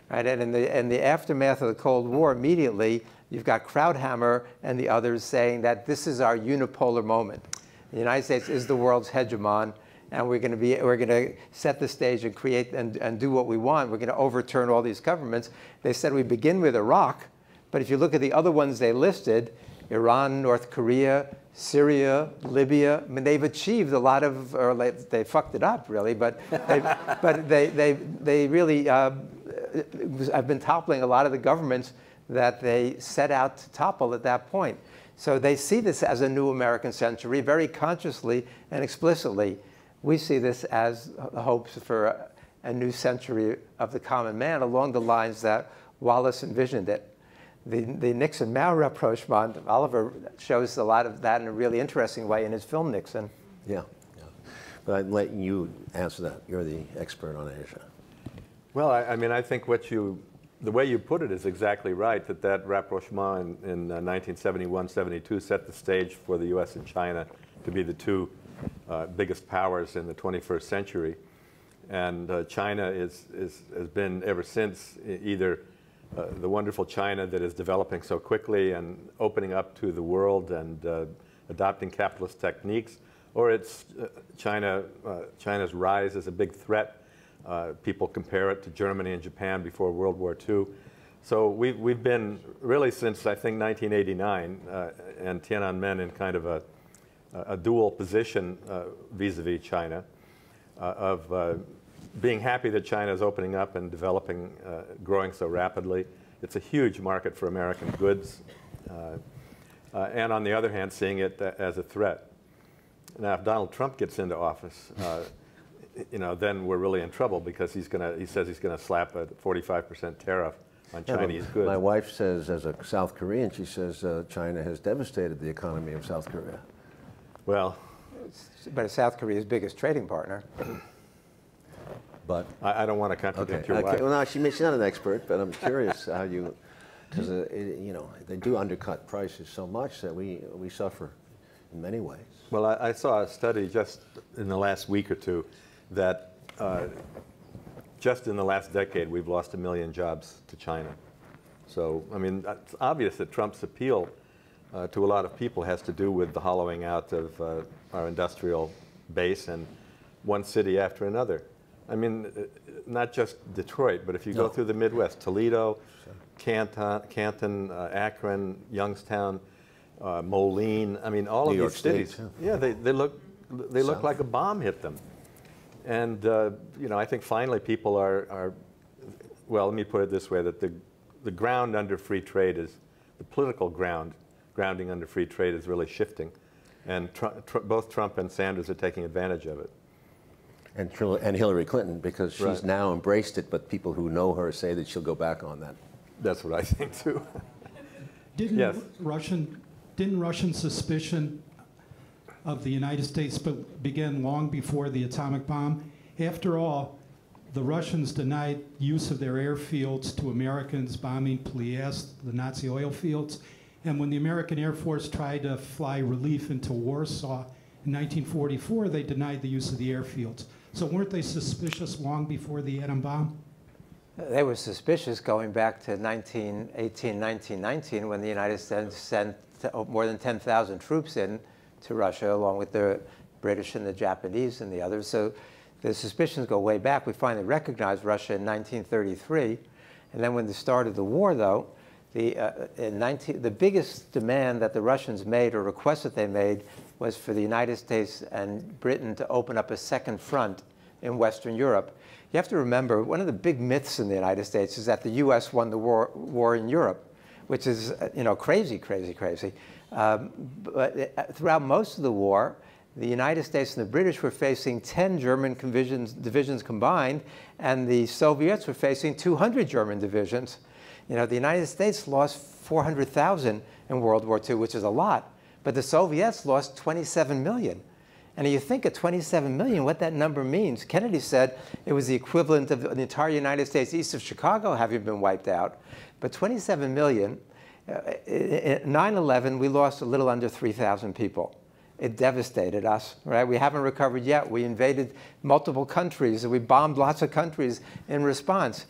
Right? And in the aftermath of the Cold War, immediately, you've got Krauthammer and the others saying that this is our unipolar moment. The United States is the world's hegemon, and we're going to set the stage and create and do what we want. We're going to overturn all these governments. They said we begin with Iraq, but if you look at the other ones they listed, Iran, North Korea, Syria, Libya, I mean, they've achieved a lot of, or they fucked it up, really, but they really, I've been toppling a lot of the governments that they set out to topple at that point. So they see this as a new American century, very consciously and explicitly. We see this as hopes for a new century of the common man along the lines that Wallace envisioned it. The Nixon-Mao rapprochement, Oliver shows a lot of that in a really interesting way in his film, Nixon. Yeah, yeah. But I'm letting you answer that. You're the expert on Asia. Well, I mean, I think the way you put it is exactly right, that rapprochement in 1971-72 set the stage for the U.S. and China to be the two biggest powers in the 21st century. And China has been ever since either the wonderful China that is developing so quickly and opening up to the world and adopting capitalist techniques, or it's China's rise as a big threat. People compare it to Germany and Japan before World War II. So we've been really since, I think, 1989 and Tiananmen in kind of a dual position vis-a-vis China of being happy that China is opening up and developing, growing so rapidly. It's a huge market for American goods. And on the other hand, seeing it as a threat. Now, if Donald Trump gets into office, you know, then we're really in trouble because he says he's going to slap a 45% tariff on Chinese goods. My wife says, as a South Korean, she says China has devastated the economy of South Korea. Well. But it's South Korea's biggest trading partner. But I don't want to contradict your wife. Well, no, she's not an expert, but I'm curious how you, because you know, they do undercut prices so much that we suffer in many ways. Well, I saw a study just in the last week or two that just in the last decade we've lost 1 million jobs to China. So I mean, it's obvious that Trump's appeal to a lot of people has to do with the hollowing out of our industrial base and one city after another. I mean, not just Detroit, but if you go through the Midwest, Toledo, Canton, Akron, Youngstown, Moline, I mean, all of these cities. Yeah, they look like a bomb hit them. And, you know, I think finally people are, well, let me put it this way, that the ground under free trade is, the political grounding under free trade is really shifting. And both Trump and Sanders are taking advantage of it. And Hillary Clinton, because she's now embraced it, but people who know her say that she'll go back on that. That's what I think too. Didn't Russian suspicion of the United States begin long before the atomic bomb? After all, the Russians denied use of their airfields to Americans, bombing Ploiești, the Nazi oil fields, and when the American Air Force tried to fly relief into Warsaw in 1944, they denied the use of the airfields. So weren't they suspicious long before the atom bomb? They were suspicious going back to 1918, 1919, when the United States sent more than 10,000 troops in to Russia, along with the British and the Japanese and the others. So the suspicions go way back. We finally recognized Russia in 1933. And then when the start of the war, though, the biggest demand that the Russians made, or request that they made, was for the United States and Britain to open up a second front in Western Europe. You have to remember, one of the big myths in the United States is that the U.S. won the war in Europe, which is, you know, crazy, crazy, crazy. But throughout most of the war, the United States and the British were facing 10 German divisions combined, and the Soviets were facing 200 German divisions. You know, the United States lost 400,000 in World War II, which is a lot, but the Soviets lost 27 million. And if you think of 27 million, what that number means, Kennedy said it was the equivalent of the entire United States east of Chicago having been wiped out. But 27 million, at 9/11, we lost a little under 3,000 people. It devastated us, right? We haven't recovered yet. We invaded multiple countries, and we bombed lots of countries in response.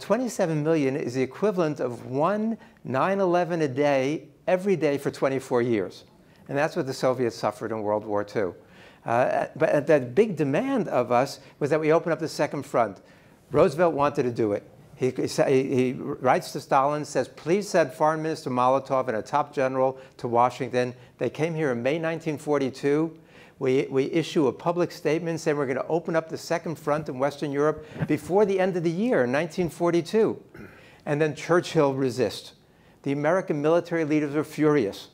27 million is the equivalent of one 9/11 a day, every day for 24 years. And that's what the Soviets suffered in World War II. But the big demand of us was that we open up the second front. Roosevelt wanted to do it. He writes to Stalin, says, please send Foreign Minister Molotov and a top general to Washington. They came here in May 1942. We issue a public statement saying we're going to open up the second front in Western Europe before the end of the year in 1942. And then Churchill resists. The American military leaders are furious.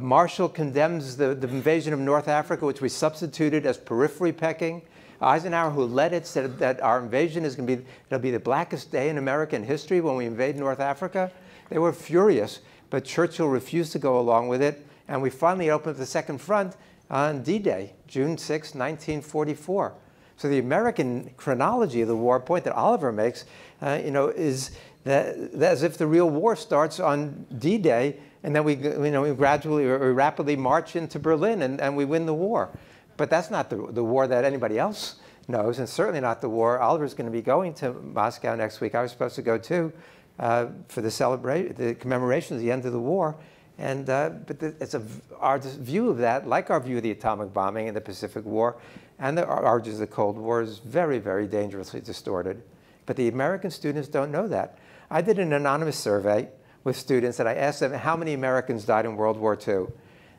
Marshall condemns the invasion of North Africa, which we substituted as periphery pecking. Eisenhower, who led it, said that our invasion is going to be, it'll be the blackest day in American history when we invade North Africa. They were furious, but Churchill refused to go along with it. And we finally opened up the second front on D-Day, June 6, 1944. So the American chronology of the war, point that Oliver makes, is that as if the real war starts on D-Day, and then we gradually or rapidly march into Berlin and we win the war. But that's not the war that anybody else knows, and certainly not the war. Oliver's going to be going to Moscow next week. I was supposed to go too for the commemoration of the end of the war. And, but our view of that, like our view of the atomic bombing and the Pacific War and the origins of the Cold War, is very, very dangerously distorted. But the American students don't know that. I did an anonymous survey with students, and I asked them how many Americans died in World War II.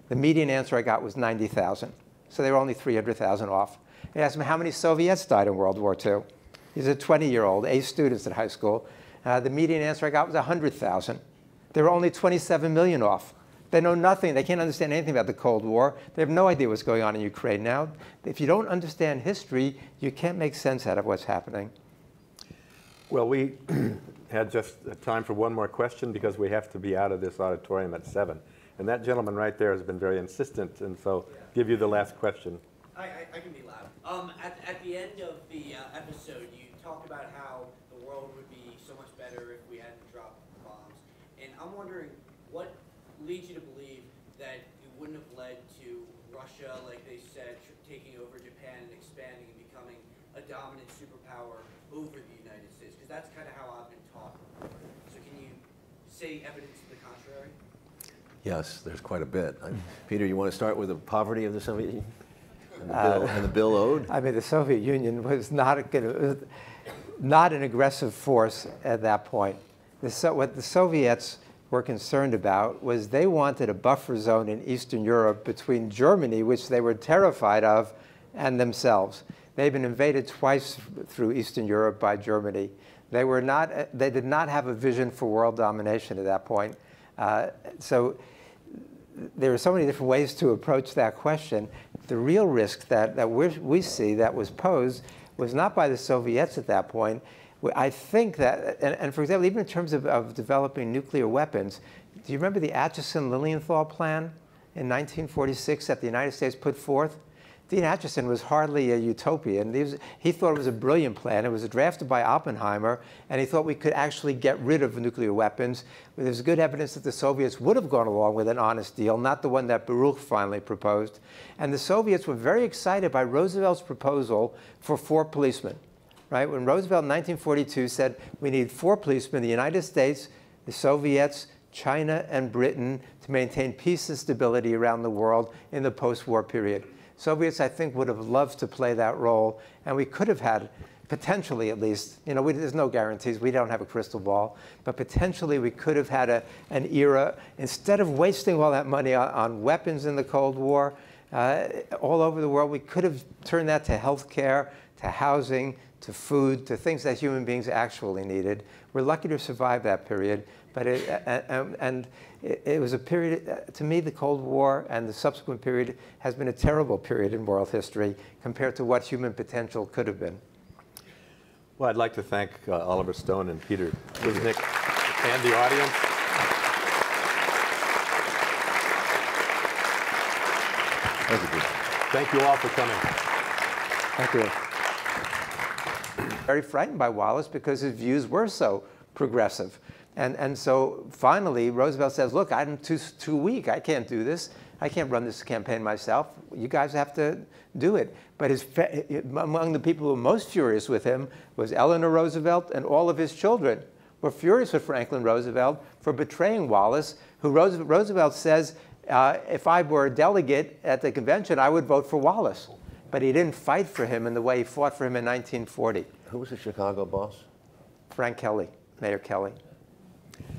The median answer I got was 90,000. So they were only 300,000 off. I asked them how many Soviets died in World War II. These are 20-year-old A students at high school. The median answer I got was 100,000. They were only 27 million off. They know nothing. They can't understand anything about the Cold War. They have no idea what's going on in Ukraine now. If you don't understand history, you can't make sense out of what's happening. Well, we had just time for one more question because we have to be out of this auditorium at 7. And that gentleman right there has been very insistent, and so give you the last question. I can be loud. At the end of the episode, you talked about how the world would be so much better if we hadn't dropped bombs. And I'm wondering what leads you to believe that it wouldn't have led to Russia, like they said, taking over Japan and expanding and becoming a dominant superpower over the United States? Because that's kind of how I've been taught before. So can you say evidence to the contrary? Yes, there's quite a bit. Peter, you want to start with the poverty of the Soviet Union and the bill owed? I mean, the Soviet Union was not an aggressive force at that point. What the Soviets were concerned about was they wanted a buffer zone in Eastern Europe between Germany, which they were terrified of, and themselves. They've been invaded twice through Eastern Europe by Germany. They did not have a vision for world domination at that point. So there are so many different ways to approach that question. The real risk that we see that was posed was not by the Soviets at that point. I think that, and for example, even in terms of developing nuclear weapons, do you remember the Acheson-Lilienthal plan in 1946 that the United States put forth? Dean Acheson was hardly a utopian. He thought it was a brilliant plan. It was drafted by Oppenheimer, and he thought we could actually get rid of nuclear weapons. There's good evidence that the Soviets would have gone along with an honest deal, not the one that Baruch finally proposed. And the Soviets were very excited by Roosevelt's proposal for 4 policemen. Right? When Roosevelt in 1942 said, we need 4 policemen, the United States, the Soviets, China, and Britain, to maintain peace and stability around the world in the post-war period. Soviets, I think, would have loved to play that role, and we could have had, potentially at least, there's no guarantees, we don't have a crystal ball, but potentially we could have had an era, instead of wasting all that money on weapons in the Cold War, all over the world, we could have turned that to health care, to housing, to food, to things that human beings actually needed. We're lucky to survive that period. But it was a period, to me, the Cold War and the subsequent period has been a terrible period in world history compared to what human potential could have been. Well, I'd like to thank Oliver Stone and Peter Kuznick and the audience. Thank you all for coming. Thank you. Very frightened by Wallace because his views were so progressive. And so finally, Roosevelt says, look, I'm too weak. I can't do this. I can't run this campaign myself. You guys have to do it. But among the people who were most furious with him was Eleanor Roosevelt, and all of his children were furious with Franklin Roosevelt for betraying Wallace, who Roosevelt says If I were a delegate at the convention, I would vote for Wallace. But he didn't fight for him in the way he fought for him in 1940. Who was the Chicago boss? Frank Kelly, Mayor Kelly.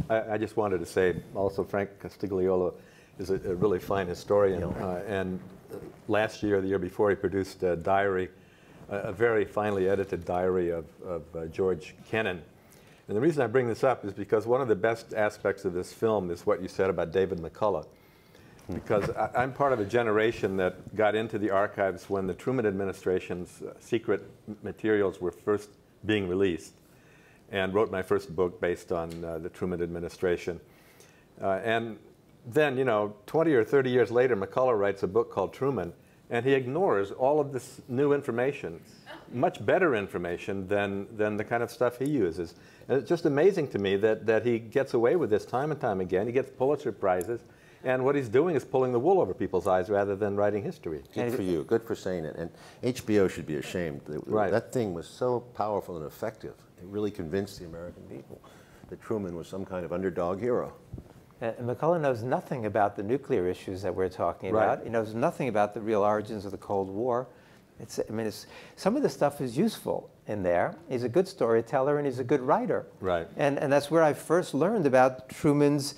I just wanted to say also Frank Costigliola is a really fine historian. And last year, the year before, he produced a diary, a very finely edited diary of George Kennan. And the reason I bring this up is because one of the best aspects of this film is what you said about David McCullough. Because I'm part of a generation that got into the archives when the Truman administration's secret materials were first being released, and wrote my first book based on the Truman administration. And then, you know, 20 or 30 years later, McCullough writes a book called Truman, and he ignores all of this new information, much better information than the kind of stuff he uses. And it's just amazing to me that he gets away with this time and time again. He gets Pulitzer Prizes. And what he's doing is pulling the wool over people's eyes rather than writing history. Good for you. Good for saying it. And HBO should be ashamed. Right. That thing was so powerful and effective. It really convinced the American people that Truman was some kind of underdog hero. And McCullough knows nothing about the nuclear issues that we're talking about. Right. He knows nothing about the real origins of the Cold War. Some of the stuff is useful in there. He's a good storyteller and he's a good writer. Right. And that's where I first learned about Truman's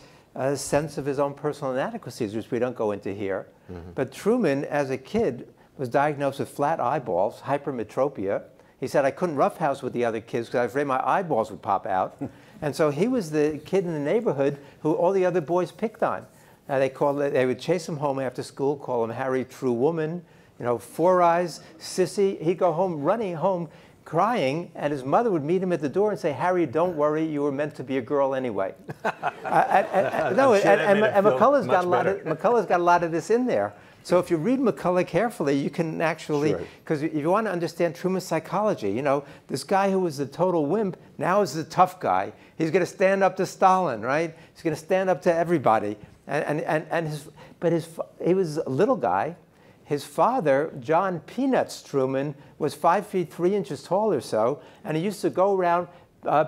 sense of his own personal inadequacies, which we don't go into here. Mm-hmm. But Truman, as a kid, was diagnosed with flat eyeballs, hypermetropia. He said, I couldn't roughhouse with the other kids because I was afraid my eyeballs would pop out. And so he was the kid in the neighborhood who all the other boys picked on. They would chase him home after school, call him Harry True Woman, you know, Four Eyes, Sissy. He'd go home, running home, crying, and his mother would meet him at the door and say, Harry, don't worry, you were meant to be a girl anyway. And McCullough's got a lot of this in there. So if you read McCullough carefully, you can actually, because if you want to understand Truman's psychology, you know, this guy who was the total wimp now is the tough guy. He's going to stand up to Stalin, right? He's going to stand up to everybody. But he was a little guy. His father, John Peanuts Truman, was 5 feet 3 inches tall or so, and he used to go around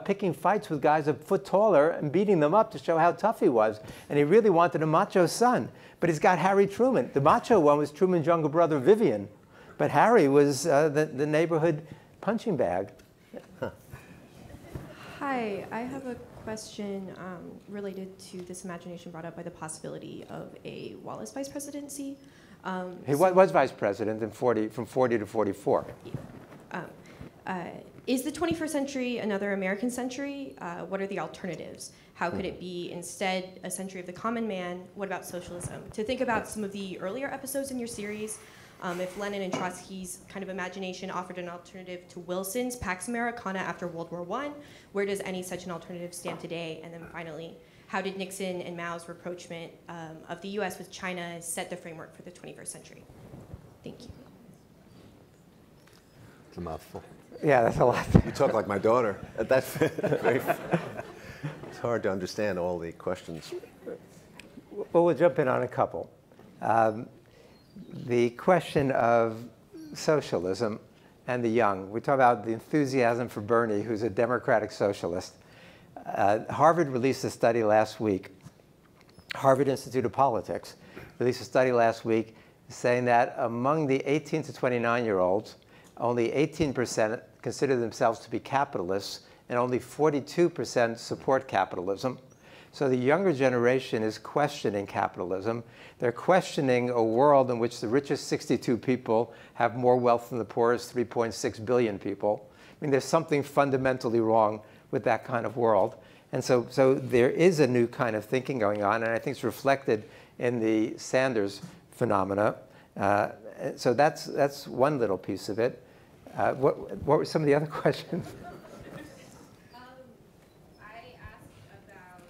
picking fights with guys a foot taller and beating them up to show how tough he was. And he really wanted a macho son, but he's got Harry Truman. The macho one was Truman's younger brother, Vivian, but Harry was the neighborhood punching bag. Huh. Hi, I have a question related to this imagination brought up by the possibility of a Wallace vice presidency. He was vice president in from 40 to 44. Yeah. Is the 21st century another American century? What are the alternatives? How could it be instead a century of the common man? What about socialism? To think about some of the earlier episodes in your series, if Lenin and Trotsky's kind of imagination offered an alternative to Wilson's Pax Americana after World War I, where does any such an alternative stand today? And then finally, how did Nixon and Mao's rapprochement of the U.S. with China set the framework for the 21st century? Thank you. It's a mouthful. Yeah, that's a lot. You talk like my daughter. That's very, it's hard to understand all the questions. Well, we'll jump in on a couple. The question of socialism and the young. We talk about the enthusiasm for Bernie, who's a democratic socialist. Harvard released a study last week, Harvard Institute of Politics released a study last week saying that among the 18 to 29-year-olds, only 18% consider themselves to be capitalists and only 42% support capitalism. So the younger generation is questioning capitalism. They're questioning a world in which the richest 62 people have more wealth than the poorest 3.6 billion people. I mean, there's something fundamentally wrong with that kind of world. And so there is a new kind of thinking going on, and I think it's reflected in the Sanders phenomena. So that's one little piece of it. What were some of the other questions? I asked about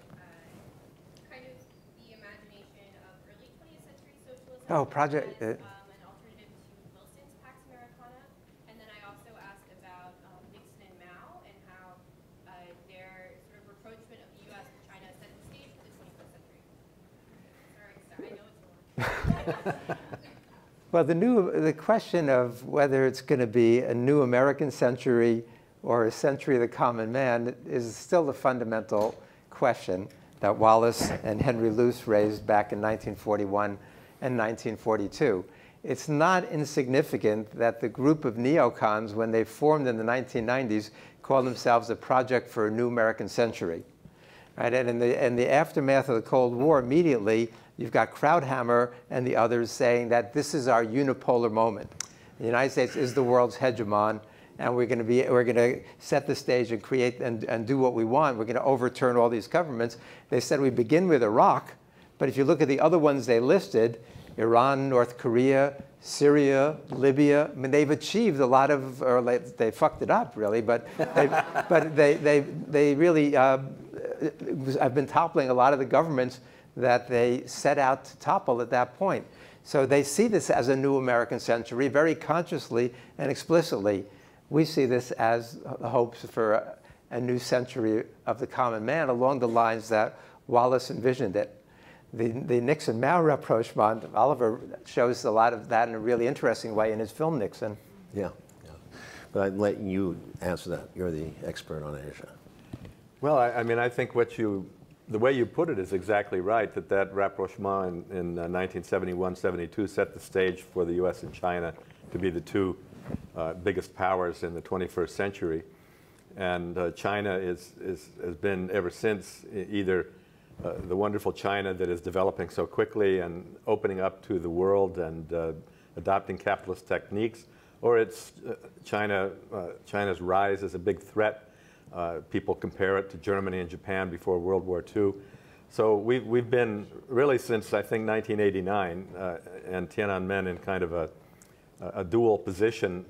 kind of the imagination of early 20th century socialism. Oh, project. An alternative to Wilson's Pax Americana. And then I also asked about Nixon and Mao and how their sort of rapprochement of the U.S. and China set the stage for the 21st century. Sorry, I know it's long. Well, the question of whether it's going to be a new American century or a century of the common man is still the fundamental question. that Wallace and Henry Luce raised back in 1941 and 1942. It's not insignificant that the group of neocons, when they formed in the 1990s, called themselves the Project for a New American Century. Right? And in the aftermath of the Cold War, immediately, you've got Krauthammer and the others saying that this is our unipolar moment. The United States is the world's hegemon, and we're going to set the stage and create and do what we want. We're going to overturn all these governments. They said we begin with Iraq, but if you look at the other ones they listed, Iran, North Korea, Syria, Libya. I mean, they've achieved a lot of, or they fucked it up really, but they really have been toppling a lot of the governments that they set out to topple at that point. So they see this as a new American century, very consciously and explicitly. We see this as hopes for a new century of the common man along the lines that Wallace envisioned it. The Nixon-Mao rapprochement, Oliver shows a lot of that in a really interesting way in his film, Nixon. Yeah, yeah. But I'm letting you answer that. You're the expert on Asia. Well, I mean, I think the way you put it is exactly right, that rapprochement in 1971-72 set the stage for the US and China to be the two biggest powers in the 21st century. And China has been ever since either the wonderful China that is developing so quickly and opening up to the world and adopting capitalist techniques, or it's China's rise as a big threat. People compare it to Germany and Japan before World War II. So we've been really since, I think, 1989 and Tiananmen in kind of a dual position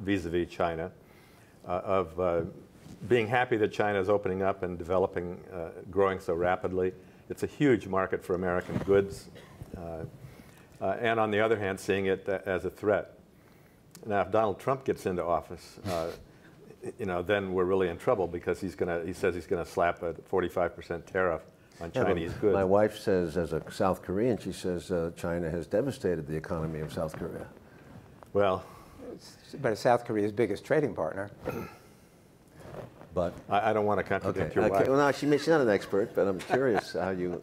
vis-a-vis China of being happy that China is opening up and developing, growing so rapidly. It's a huge market for American goods. And on the other hand, seeing it as a threat. Now, if Donald Trump gets into office, you know, then we're really in trouble because he says he's going to slap a 45% tariff on Chinese goods. My wife says, as a South Korean, she says China has devastated the economy of South Korea. Well. But it's South Korea's biggest trading partner. But I don't want to contradict your wife. Well, no, she's not an expert, but I'm curious how you,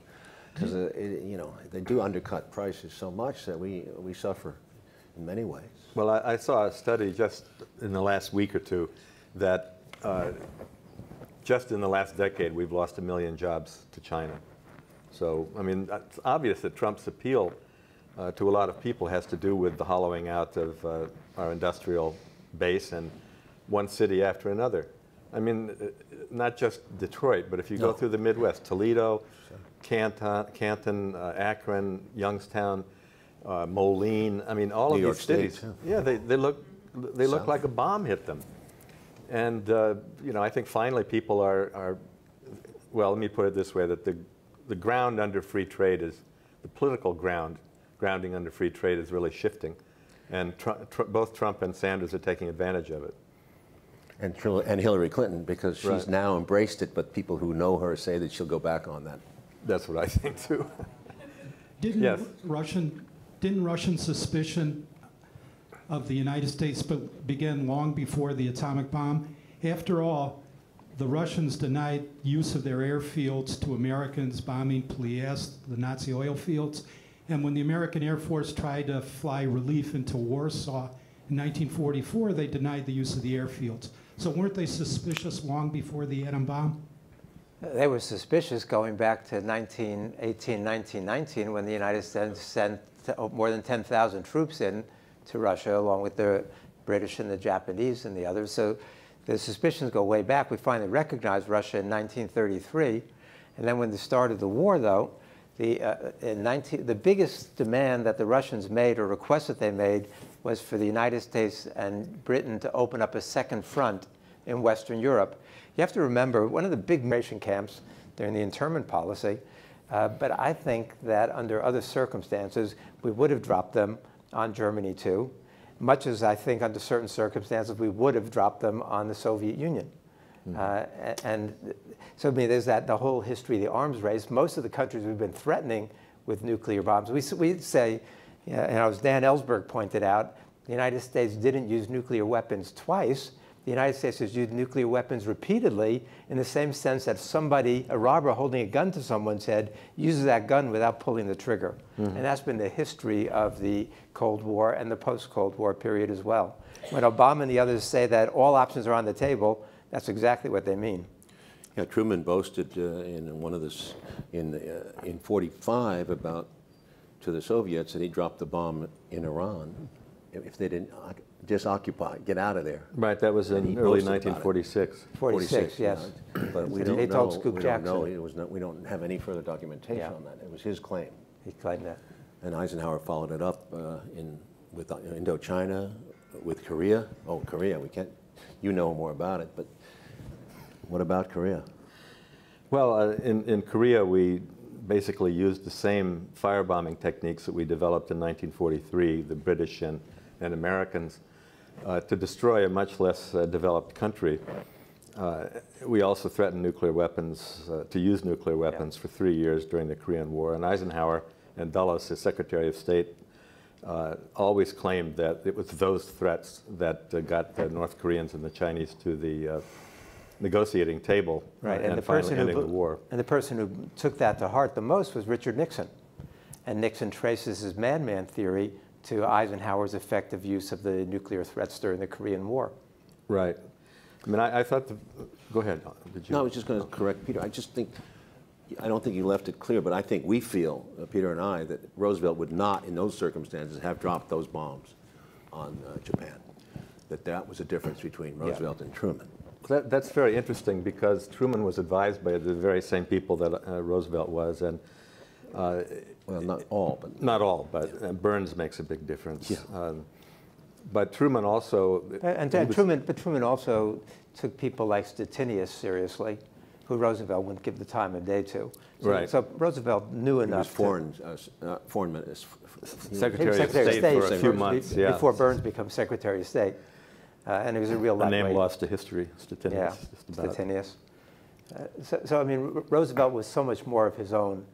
because you know, they do undercut prices so much that we suffer in many ways. Well, I saw a study just in the last week or two that just in the last decade we've lost 1 million jobs to China. So I mean, it's obvious that Trump's appeal to a lot of people has to do with the hollowing out of our industrial base and one city after another. I mean, not just Detroit, but if you go through the Midwest, Toledo, Canton, Akron, Youngstown, Moline, I mean, all of these cities. Yeah, they look like a bomb hit them. And, you know, I think finally people are, well, let me put it this way, that the ground under free trade is, the political grounding under free trade is really shifting. And both Trump and Sanders are taking advantage of it. And Hillary Clinton, because she's now embraced it, but people who know her say that she'll go back on that. That's what I think too. Didn't Russian suspicion of the United States begin long before the atomic bomb? After all, the Russians denied use of their airfields to Americans, bombing Ploiești, the Nazi oil fields, and when the American Air Force tried to fly relief into Warsaw in 1944, they denied the use of the airfields. So weren't they suspicious long before the atom bomb? They were suspicious going back to 1918, 1919, when the United States sent more than 10,000 troops in to Russia, along with the British and the Japanese and the others. So the suspicions go way back. We finally recognized Russia in 1933. And then when the start of the war, though, the biggest demand that the Russians made, or request that they made, was for the United States and Britain to open up a second front in Western Europe. You have to remember, one of the big migration camps during the internment policy, but I think that under other circumstances, we would have dropped them on Germany too, much as I think under certain circumstances, we would have dropped them on the Soviet Union. Mm-hmm. And so I mean, there's that, the whole history of the arms race. Most of the countries we've been threatening with nuclear bombs, we say, and as Dan Ellsberg pointed out, the United States didn't use nuclear weapons twice, the United States has used nuclear weapons repeatedly in the same sense that somebody, a robber holding a gun to someone's head, uses that gun without pulling the trigger. Mm-hmm. And that's been the history of the Cold War and the post-Cold War period as well. When Obama and the others say that all options are on the table, that's exactly what they mean. Yeah, Truman boasted in 45 about, to the Soviets, that he dropped the bomb in Iran if they didn't just occupy, get out of there. Right, that was in early 1946. 46, yes. But we don't know. Scoop Jackson. We don't have any further documentation on that. It was his claim. He claimed that. And Eisenhower followed it up with Indochina, with Korea. Oh, Korea, we can't, you know more about it, but what about Korea? Well, in Korea, we basically used the same firebombing techniques that we developed in 1943, the British and Americans, to destroy a much less developed country. We also threatened nuclear weapons, to use nuclear weapons for 3 years during the Korean War. And Eisenhower and Dulles, his Secretary of State, always claimed that it was those threats that got the North Koreans and the Chinese to the negotiating table, right, and the person ending the war. And the person who took that to heart the most was Richard Nixon. And Nixon traces his madman theory to Eisenhower's effective use of the nuclear threats during the Korean War. Right. I mean, I thought the... Go ahead. Did you? No, I was just going to correct Peter. I don't think you left it clear, but I think we feel, Peter and I, that Roosevelt would not, in those circumstances, have dropped those bombs on Japan. That was a difference between Roosevelt and Truman. That's very interesting, because Truman was advised by the very same people that Roosevelt was, and well, not all, but Burns makes a big difference. Yeah. But Truman also, Truman also took people like Stettinius seriously, who Roosevelt wouldn't give the time of day to. So, right. So Roosevelt knew enough. He was Secretary of State for a few months before Burns becomes Secretary of State. And it was a real lightweight. A name lost to history, Stettinius. Yeah, Stettinius. I mean, Roosevelt was so much more of his own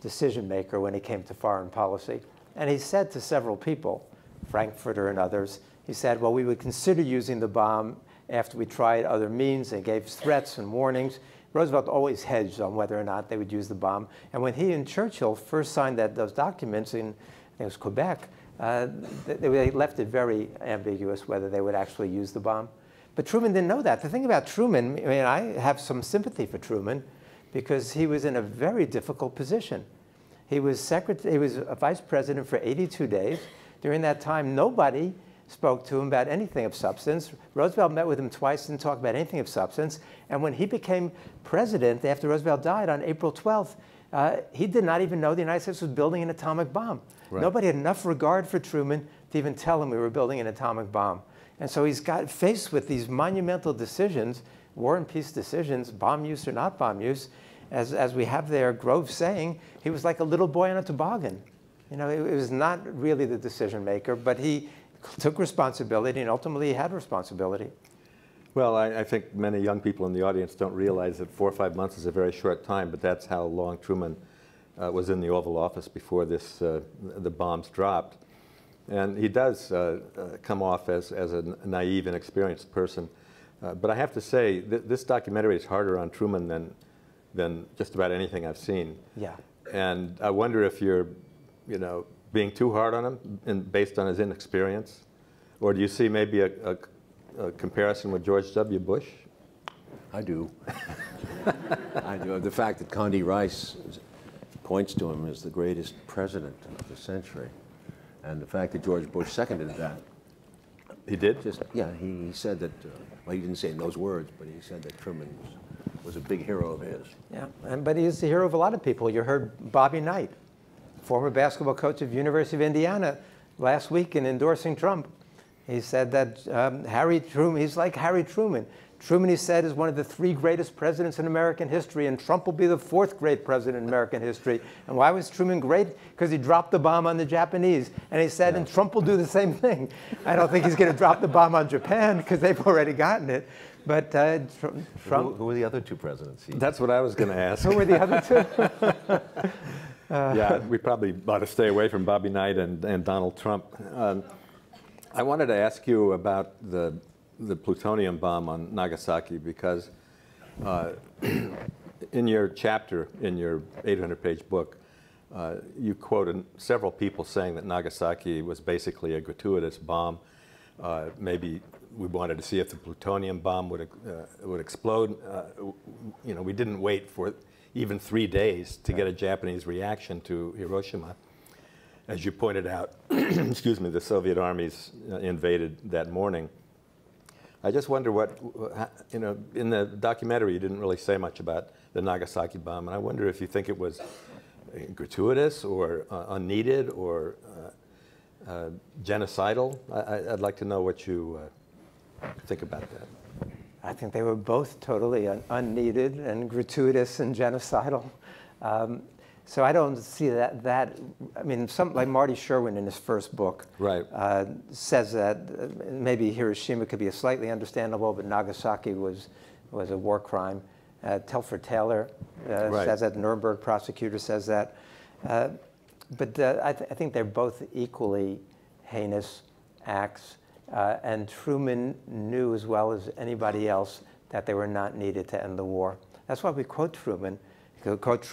decision maker when it came to foreign policy. And he said to several people, Frankfurter and others, he said, well, we would consider using the bomb after we tried other means, and gave threats and warnings. Roosevelt always hedged on whether or not they would use the bomb. And when he and Churchill first signed those documents in, I think it was Quebec, they left it very ambiguous whether they would actually use the bomb. But Truman didn't know that. The thing about Truman, I mean, I have some sympathy for Truman, because he was in a very difficult position. He was a vice president for 82 days. During that time, nobody spoke to him about anything of substance. Roosevelt met with him twice, didn't talk about anything of substance. And when he became president, after Roosevelt died on April 12th, he did not even know the United States was building an atomic bomb. Right. Nobody had enough regard for Truman to even tell him we were building an atomic bomb. And so he's got faced with these monumental decisions, war and peace decisions, bomb use or not bomb use. As we have there, Groves saying, he was like a little boy on a toboggan. You know, it was not really the decision maker, but he took responsibility and ultimately had responsibility. Well, I think many young people in the audience don't realize that 4 or 5 months is a very short time, but that's how long Truman was in the Oval Office before this, the bombs dropped. And he does come off as a naive, inexperienced person. But I have to say, this documentary is harder on Truman than just about anything I've seen. Yeah. And I wonder if you're, you know, being too hard on him and based on his inexperience, or do you see maybe a comparison with George W. Bush? I do. I do. The fact that Condi Rice points to him as the greatest president of the century, and the fact that George Bush seconded that. He did? He said that, well, he didn't say in those words, but he said that Truman was a big hero of his. Yeah, but he is the hero of a lot of people. You heard Bobby Knight, former basketball coach of University of Indiana, last week in endorsing Trump. He said that he's like Harry Truman. Truman, he said, is one of the 3 greatest presidents in American history, and Trump will be the 4th great president in American history. And why was Truman great? Because he dropped the bomb on the Japanese. And he said, and Trump will do the same thing. I don't think he's going to drop the bomb on Japan, because they've already gotten it. But Trump... Who were the other 2 presidents? That's what I was going to ask. Who were the other 2? Yeah, we probably ought to stay away from Bobby Knight and Donald Trump. I wanted to ask you about the the plutonium bomb on Nagasaki because in your chapter, in your 800-page book, you quoted several people saying that Nagasaki was basically a gratuitous bomb. Maybe we wanted to see if the plutonium bomb would explode. You know, we didn't wait for even 3 days to get a Japanese reaction to Hiroshima. As you pointed out, excuse me, the Soviet armies invaded that morning. I just wonder what, you know, in the documentary you didn't really say much about the Nagasaki bomb, and I wonder if you think it was gratuitous or unneeded or genocidal. I'd like to know what you think about that. I think they were both totally unneeded and gratuitous and genocidal. So I don't see that, I mean, something like Marty Sherwin in his first book says that maybe Hiroshima could be a slightly understandable, but Nagasaki was a war crime. Telford Taylor says that, Nuremberg prosecutor says that. But I think they're both equally heinous acts. And Truman knew as well as anybody else that they were not needed to end the war. That's why we quote Truman. Referring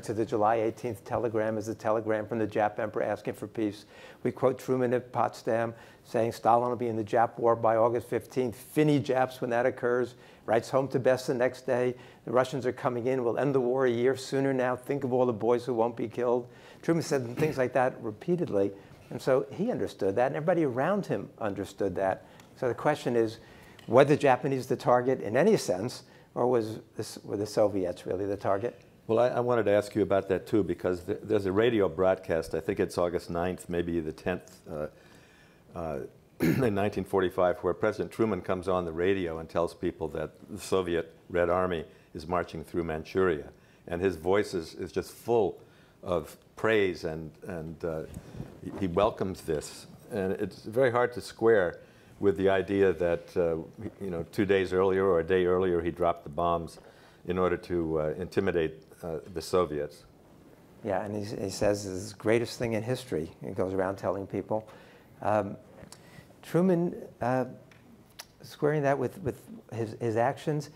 to the July 18th telegram as a telegram from the Jap emperor asking for peace. We quote Truman at Potsdam saying Stalin will be in the Jap war by August 15th. Finny Japs when that occurs. Writes home to Best the next day. The Russians are coming in. We'll end the war a year sooner now. Think of all the boys who won't be killed. Truman said things like that repeatedly. And so he understood that. And everybody around him understood that. So the question is, were the Japanese the target in any sense? Or were the Soviets really the target? Well, I wanted to ask you about that, too, because there's a radio broadcast. I think it's August 9th, maybe the 10th, in 1945, where President Truman comes on the radio and tells people that the Soviet Red Army is marching through Manchuria. And his voice is just full of praise, and he welcomes this. And it's very hard to square with the idea that, you know, 2 days earlier or a day earlier he dropped the bombs in order to intimidate the Soviets. Yeah, and he says this is the greatest thing in history. He goes around telling people. Truman, squaring that with his actions,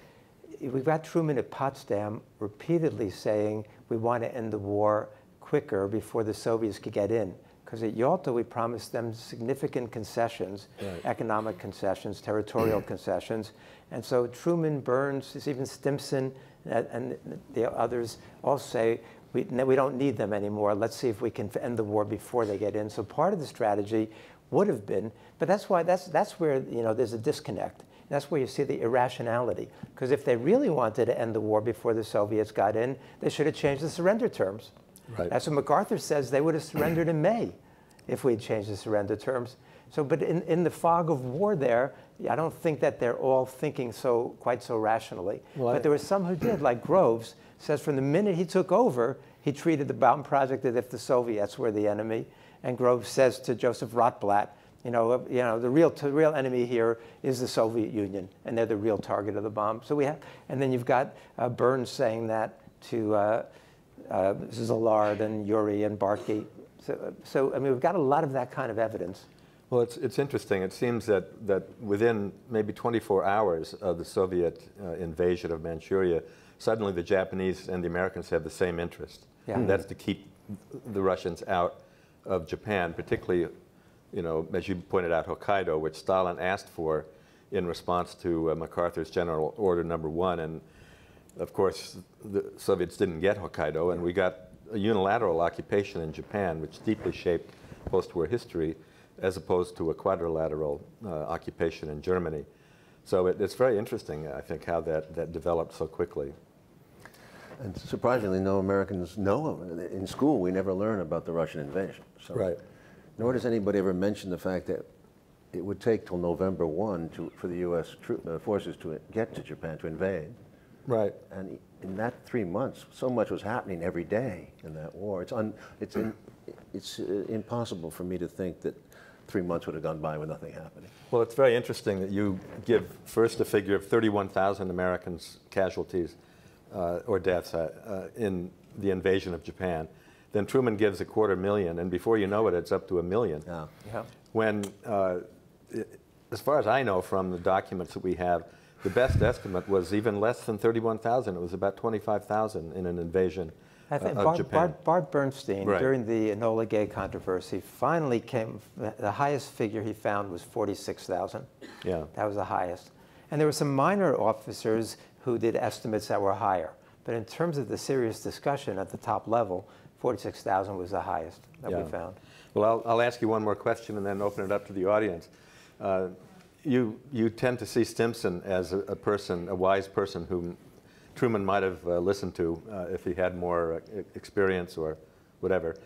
we've got Truman at Potsdam repeatedly saying we want to end the war quicker before the Soviets could get in. Because at Yalta, we promised them significant concessions, economic concessions, territorial concessions. And so Truman, Burns, even Stimson, and the others all say, we don't need them anymore. Let's see if we can end the war before they get in. So part of the strategy would have been, but that's why, that's where, you know, there's a disconnect. That's where you see the irrationality. Because if they really wanted to end the war before the Soviets got in, they should have changed the surrender terms. Right. That's what MacArthur says. They would have surrendered in May if we had changed the surrender terms. So, but in the fog of war there, I don't think that they're all thinking quite so rationally. Well, but there were some who did, like Groves says from the minute he took over, he treated the bomb project as if the Soviets were the enemy. And Groves says to Joseph Rotblat, you know, the real enemy here is the Soviet Union, and they're the real target of the bomb. So we have, and then you've got Burns saying that to Szilard and Urey and Barkey. So, I mean, we've got a lot of that kind of evidence. Well, it's interesting. It seems that within maybe 24 hours of the Soviet invasion of Manchuria, suddenly the Japanese and the Americans have the same interest. Yeah. And that's to keep the Russians out of Japan, particularly, you know, as you pointed out, Hokkaido, which Stalin asked for in response to MacArthur's General Order No. 1. And of course, the Soviets didn't get Hokkaido, and we got a unilateral occupation in Japan, which deeply shaped post-war history, as opposed to a quadrilateral occupation in Germany. So it's very interesting, I think, how that developed so quickly. And surprisingly, no Americans know. In school, we never learn about the Russian invasion. So nor does anybody ever mention the fact that it would take till November 1 for the U.S. forces to get to Japan, to invade. Right. And in that 3 months, so much was happening every day in that war. It's impossible for me to think that 3 months would have gone by with nothing happening. Well, it's very interesting that you give first a figure of 31,000 Americans casualties or deaths in the invasion of Japan. Then Truman gives 250,000, and before you know it, it's up to 1 million. Yeah. When as far as I know from the documents that we have, the best estimate was even less than 31,000. It was about 25,000 in an invasion of Japan. Bart Bernstein, right, during the Enola Gay controversy, finally came, the highest figure he found was 46,000. Yeah. That was the highest. And there were some minor officers who did estimates that were higher. But in terms of the serious discussion at the top level, 46,000 was the highest that we found. Well, I'll ask you one more question and then open it up to the audience. You tend to see Stimson as a person, a wise person, whom Truman might have listened to if he had more experience or whatever.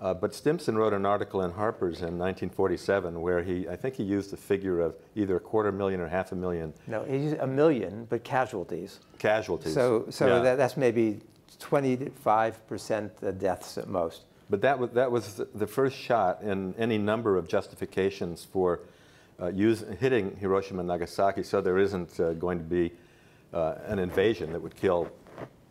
But Stimson wrote an article in Harper's in 1947 where he, I think he used the figure of either a quarter million or half a million. No, he used a million, but casualties. Casualties. So that's maybe 25% deaths at most. But that was the first shot in any number of justifications for hitting Hiroshima and Nagasaki, so there isn't going to be an invasion that would kill,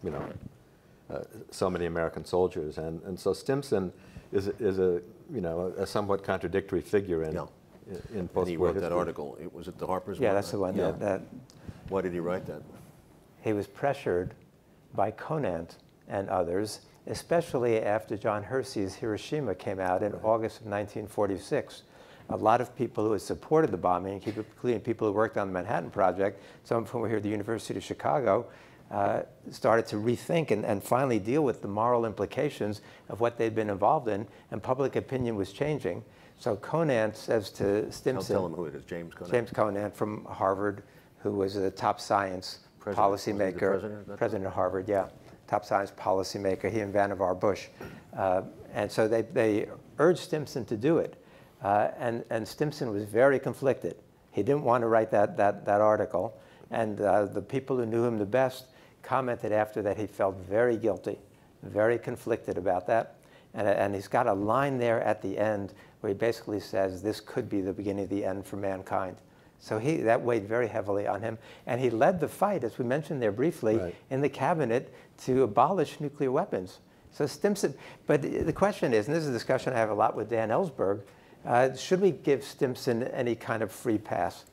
you know, so many American soldiers. And so Stimson is a you know, a somewhat contradictory figure in post-war history. He wrote that article. It was at the Harper's. Yeah, that's the one. Yeah. That. Why did he write that? He was pressured by Conant and others, especially after John Hersey's Hiroshima came out in August of 1946. A lot of people who had supported the bombing, including people who worked on the Manhattan Project, some of whom were here at the University of Chicago, started to rethink and finally deal with the moral implications of what they'd been involved in, and public opinion was changing. So Conant says to Stimson, tell him who it is, James Conant. James Conant from Harvard, who was a top science policymaker. President of Harvard, yeah. Top science policymaker, he and Vannevar Bush. And so they urged Stimson to do it. And Stimson was very conflicted. He didn't want to write that article. And the people who knew him the best commented after that he felt very guilty, very conflicted about that. And he's got a line there at the end where he basically says, this could be the beginning of the end for mankind. So that weighed very heavily on him. And he led the fight, as we mentioned there briefly, right, in the cabinet to abolish nuclear weapons. So Stimson, but the question is, and this is a discussion I have a lot with Dan Ellsberg, should we give Stimson any kind of free pass?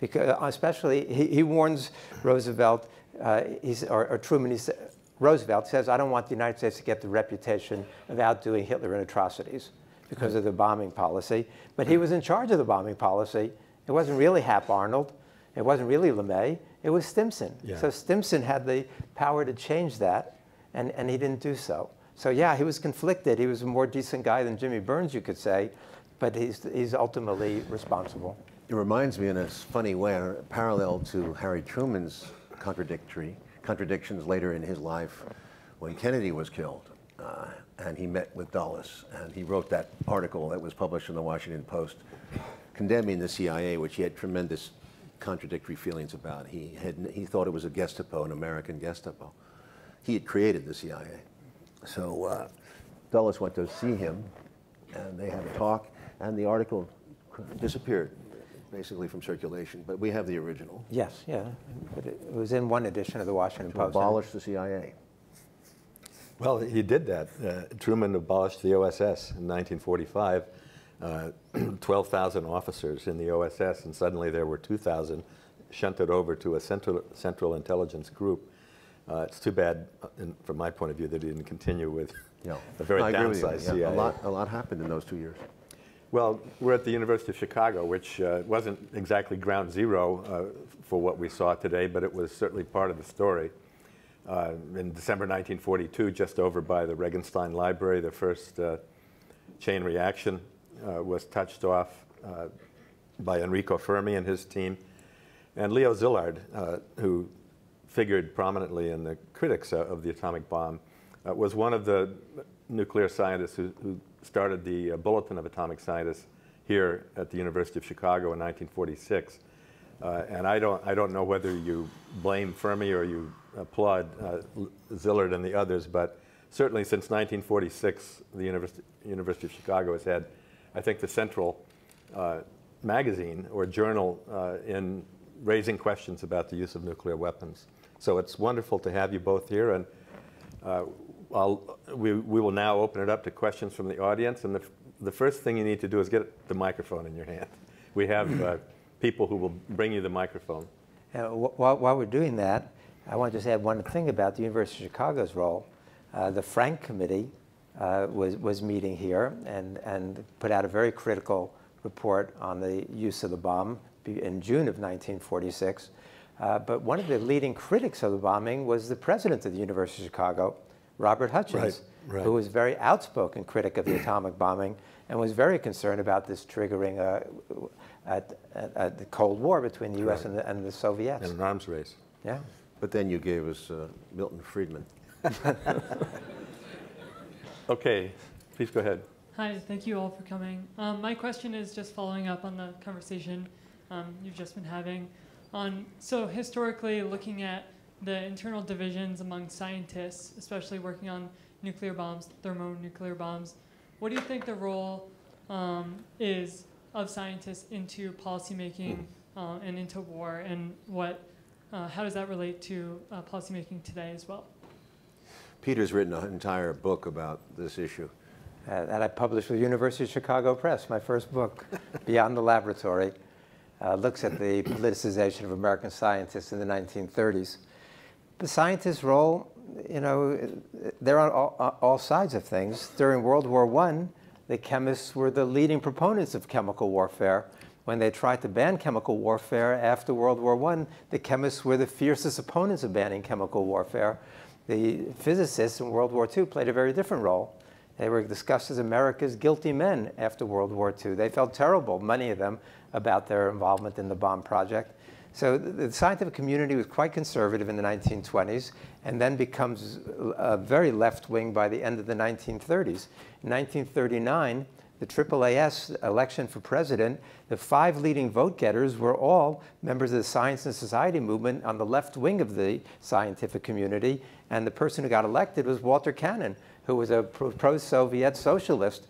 Because especially, he warns Roosevelt, or Truman, Roosevelt says, I don't want the United States to get the reputation of outdoing Hitler in atrocities because of the bombing policy. But he was in charge of the bombing policy. It wasn't really Hap Arnold. It wasn't really LeMay. It was Stimson. Yeah. So Stimson had the power to change that, and he didn't do so. So yeah, he was conflicted. He was a more decent guy than Jimmy Burns, you could say, but he's ultimately responsible. It reminds me in a funny way, a parallel to Harry Truman's contradictions later in his life when Kennedy was killed. And he met with Dulles, and he wrote that article that was published in the Washington Post condemning the CIA, which he had tremendous contradictory feelings about. He thought it was a Gestapo, an American Gestapo. He had created the CIA. So Dulles went to see him, and they had a talk, and the article disappeared, basically, from circulation. But we have the original. Yes, yeah. But it was in one edition of the Washington Post. Abolish the CIA. Well, he did that. Truman abolished the OSS in 1945. 12,000 officers in the OSS, and suddenly there were 2,000 shunted over to a central intelligence group. It's too bad, from my point of view, that it didn't continue with a very downsized CIA. A lot happened in those 2 years. Well, we're at the University of Chicago, which wasn't exactly ground zero for what we saw today, but it was certainly part of the story. In December 1942, just over by the Regenstein Library, the first chain reaction was touched off by Enrico Fermi and his team. And Leo Szilard, who figured prominently in the critics of the atomic bomb, was one of the nuclear scientists who started the Bulletin of Atomic Scientists here at the University of Chicago in 1946. And I don't know whether you blame Fermi or you applaud Szilard and the others, but certainly since 1946, the University of Chicago has had, I think, the central magazine or journal in raising questions about the use of nuclear weapons. So it's wonderful to have you both here, and we will now open it up to questions from the audience. And the first thing you need to do is get the microphone in your hand. We have people who will bring you the microphone. While we're doing that, I want to just add one thing about the University of Chicago's role. The Frank Committee was meeting here and put out a very critical report on the use of the bomb in June of 1946. But one of the leading critics of the bombing was the president of the University of Chicago, Robert Hutchins, who was a very outspoken critic of the atomic bombing and was very concerned about this triggering the Cold War between the U.S. And the Soviets. And an arms race. Yeah. But then you gave us Milton Friedman. Okay, please go ahead. Hi, thank you all for coming. My question is just following up on the conversation you've just been having. So historically, looking at the internal divisions among scientists, especially working on nuclear bombs, thermonuclear bombs, what do you think the role is of scientists into policymaking and into war, and how does that relate to policymaking today as well? Peter's written an entire book about this issue. That I published with University of Chicago Press. My first book, Beyond the Laboratory, looks at the politicization of American scientists in the 1930s. The scientists' role, you know, they're on all sides of things. During World War I, the chemists were the leading proponents of chemical warfare. When they tried to ban chemical warfare after World War I, the chemists were the fiercest opponents of banning chemical warfare. The physicists in World War II played a very different role. They were discussed as America's guilty men after World War II. They felt terrible, many of them, about their involvement in the bomb project. So the scientific community was quite conservative in the 1920s and then becomes very left-wing by the end of the 1930s. In 1939, the AAAS election for president, the 5 leading vote-getters were all members of the science and society movement on the left wing of the scientific community, and the person who got elected was Walter Cannon, who was a pro-Soviet socialist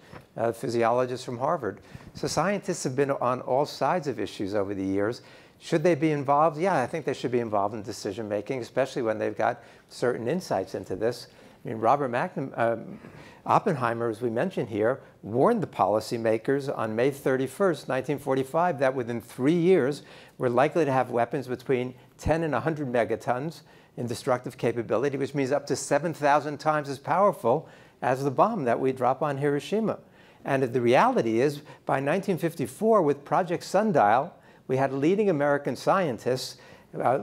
physiologist from Harvard. So scientists have been on all sides of issues over the years. Should they be involved? Yeah, I think they should be involved in decision-making, especially when they've got certain insights into this. I mean, Oppenheimer, as we mentioned here, warned the policymakers on May 31st, 1945, that within 3 years, we're likely to have weapons between 10 and 100 megatons in destructive capability, which means up to 7,000 times as powerful as the bomb that we drop on Hiroshima. And the reality is, by 1954, with Project Sundial, we had leading American scientists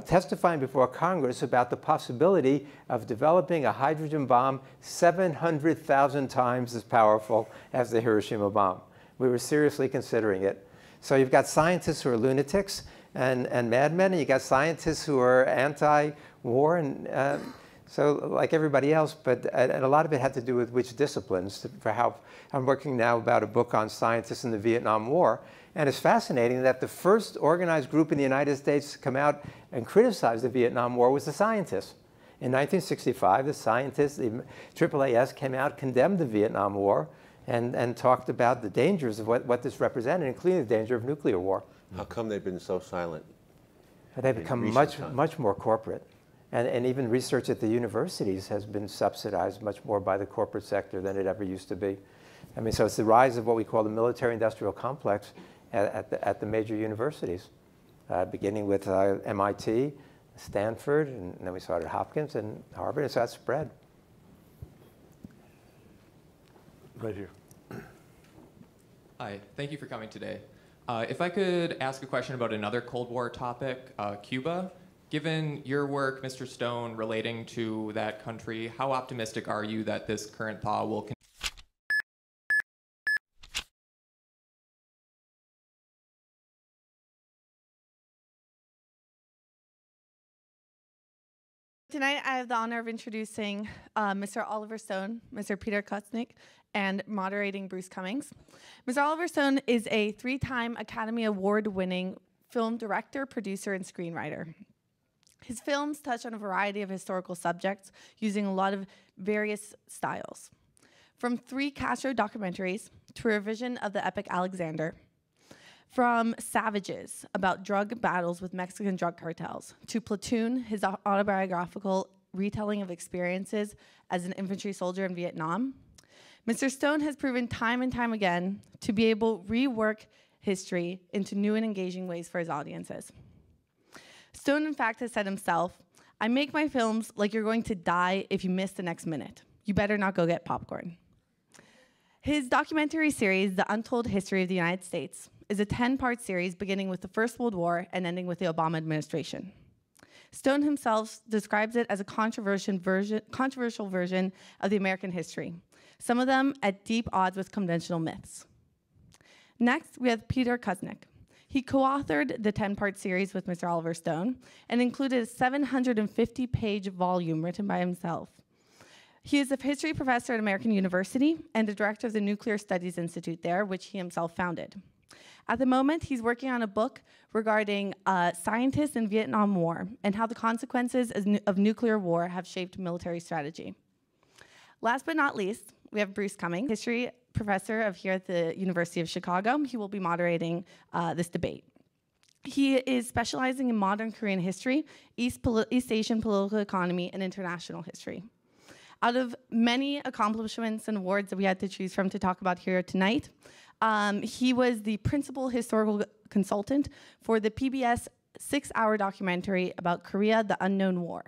testifying before Congress about the possibility of developing a hydrogen bomb 700,000 times as powerful as the Hiroshima bomb. We were seriously considering it. So you've got scientists who are lunatics and madmen, and you've got scientists who are anti-war, and so like everybody else, but and a lot of it had to do with which disciplines. For how I'm working now about a book on scientists in the Vietnam War. And it's fascinating that the first organized group in the United States to come out and criticize the Vietnam War was the scientists. In 1965, the scientists, the AAAS, came out, condemned the Vietnam War, and talked about the dangers of what this represented, including the danger of nuclear war. How come they've been so silent? They've become much more corporate. And even research at the universities has been subsidized much more by the corporate sector than it ever used to be. I mean, so it's the rise of what we call the military-industrial complex at the major universities, beginning with MIT, Stanford, and then we started Hopkins and Harvard, and so that spread. Right here. Hi, thank you for coming today. If I could ask a question about another Cold War topic, Cuba. Given your work, Mr. Stone, relating to that country, how optimistic are you that this current thaw will continue? Tonight, I have the honor of introducing Mr. Oliver Stone, Mr. Peter Kuznick, and moderating Bruce Cumings. Mr. Oliver Stone is a 3-time Academy Award-winning film director, producer, and screenwriter. His films touch on a variety of historical subjects using a lot of various styles, from 3 Castro documentaries to a revision of the epic Alexander, from Savages, about drug battles with Mexican drug cartels, to Platoon, his autobiographical retelling of experiences as an infantry soldier in Vietnam. Mr. Stone has proven time and time again to be able to rework history into new and engaging ways for his audiences. Stone, in fact, has said himself, "I make my films like you're going to die if you miss the next minute. You better not go get popcorn." His documentary series, The Untold History of the United States, is a 10-part series beginning with the First World War and ending with the Obama administration. Stone himself describes it as a controversial version of the American history, some of them at deep odds with conventional myths. Next, we have Peter Kuznick. He co-authored the 10-part series with Mr. Oliver Stone and included a 750-page volume written by himself. He is a history professor at American University and the director of the Nuclear Studies Institute there, which he himself founded. At the moment, he's working on a book regarding scientists in Vietnam War and how the consequences of nuclear war have shaped military strategy. Last but not least, we have Bruce Cumings, history professor here at the University of Chicago. He will be moderating this debate. He is specializing in modern Korean history, East Asian political economy, and international history. Out of many accomplishments and awards that we had to choose from to talk about here tonight, he was the principal historical consultant for the PBS 6-hour documentary about Korea, the Unknown War.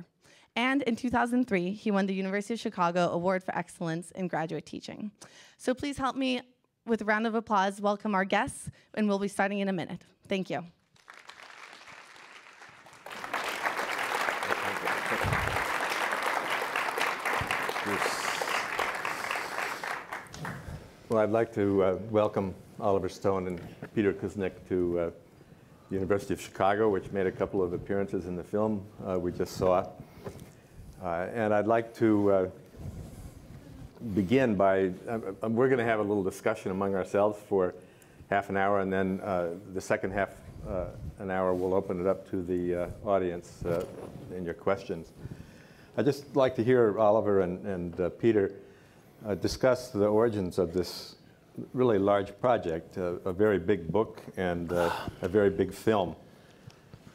And in 2003, he won the University of Chicago Award for Excellence in Graduate Teaching. So please help me with a round of applause, welcome our guests, and we'll be starting in a minute. Thank you. Well, I'd like to welcome Oliver Stone and Peter Kuznick to the University of Chicago, which made a couple of appearances in the film we just saw. And I'd like to begin by, we're going to have a little discussion among ourselves for half an hour, and then the second half an hour we'll open it up to the audience and your questions. I'd just like to hear Oliver and Peter discuss the origins of this really large project, a very big book and a very big film.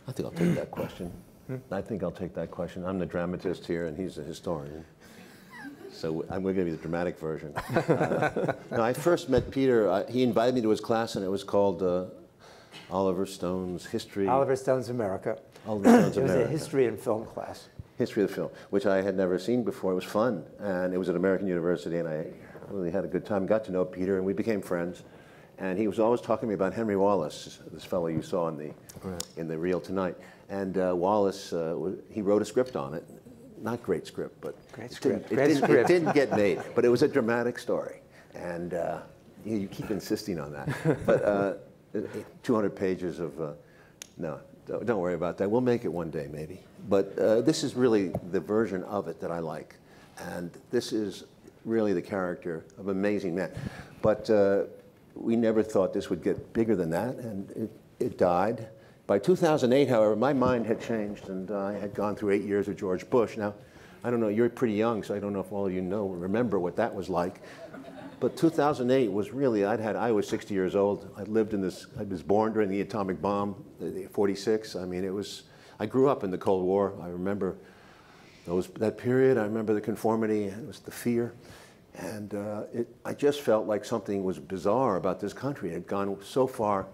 I think I'll take that question. I think I'll take that question. I'm the dramatist here, and he's the historian. So I'm going to give you the dramatic version. Now, I first met Peter. He invited me to his class, and it was called Oliver Stone's History. Oliver Stone's America. Oliver Stone's America. It was a history and film class. History of the film, which I had never seen before. It was fun, and it was at American University, and I really had a good time. Got to know Peter, and we became friends. And he was always talking to me about Henry Wallace, this fellow you saw in the reel tonight. And Wallace, he wrote a script on it. Not great script, but it didn't get made. But it was a dramatic story. And you keep insisting on that. But 200 pages of, no, don't worry about that. We'll make it one day, maybe. But this is really the version of it that I like. And this is really the character of an amazing man. But we never thought this would get bigger than that, and it died. By 2008, however, my mind had changed, and I had gone through 8 years with George Bush. Now, I don't know, you're pretty young, so I don't know if all of you remember what that was like. But 2008 was really, I was 60 years old. I lived in this, I was born during the atomic bomb, 46. I mean, it was, I grew up in the Cold War. I remember that period. I remember the conformity, it was the fear. And I just felt like something was bizarre about this country. It had gone so far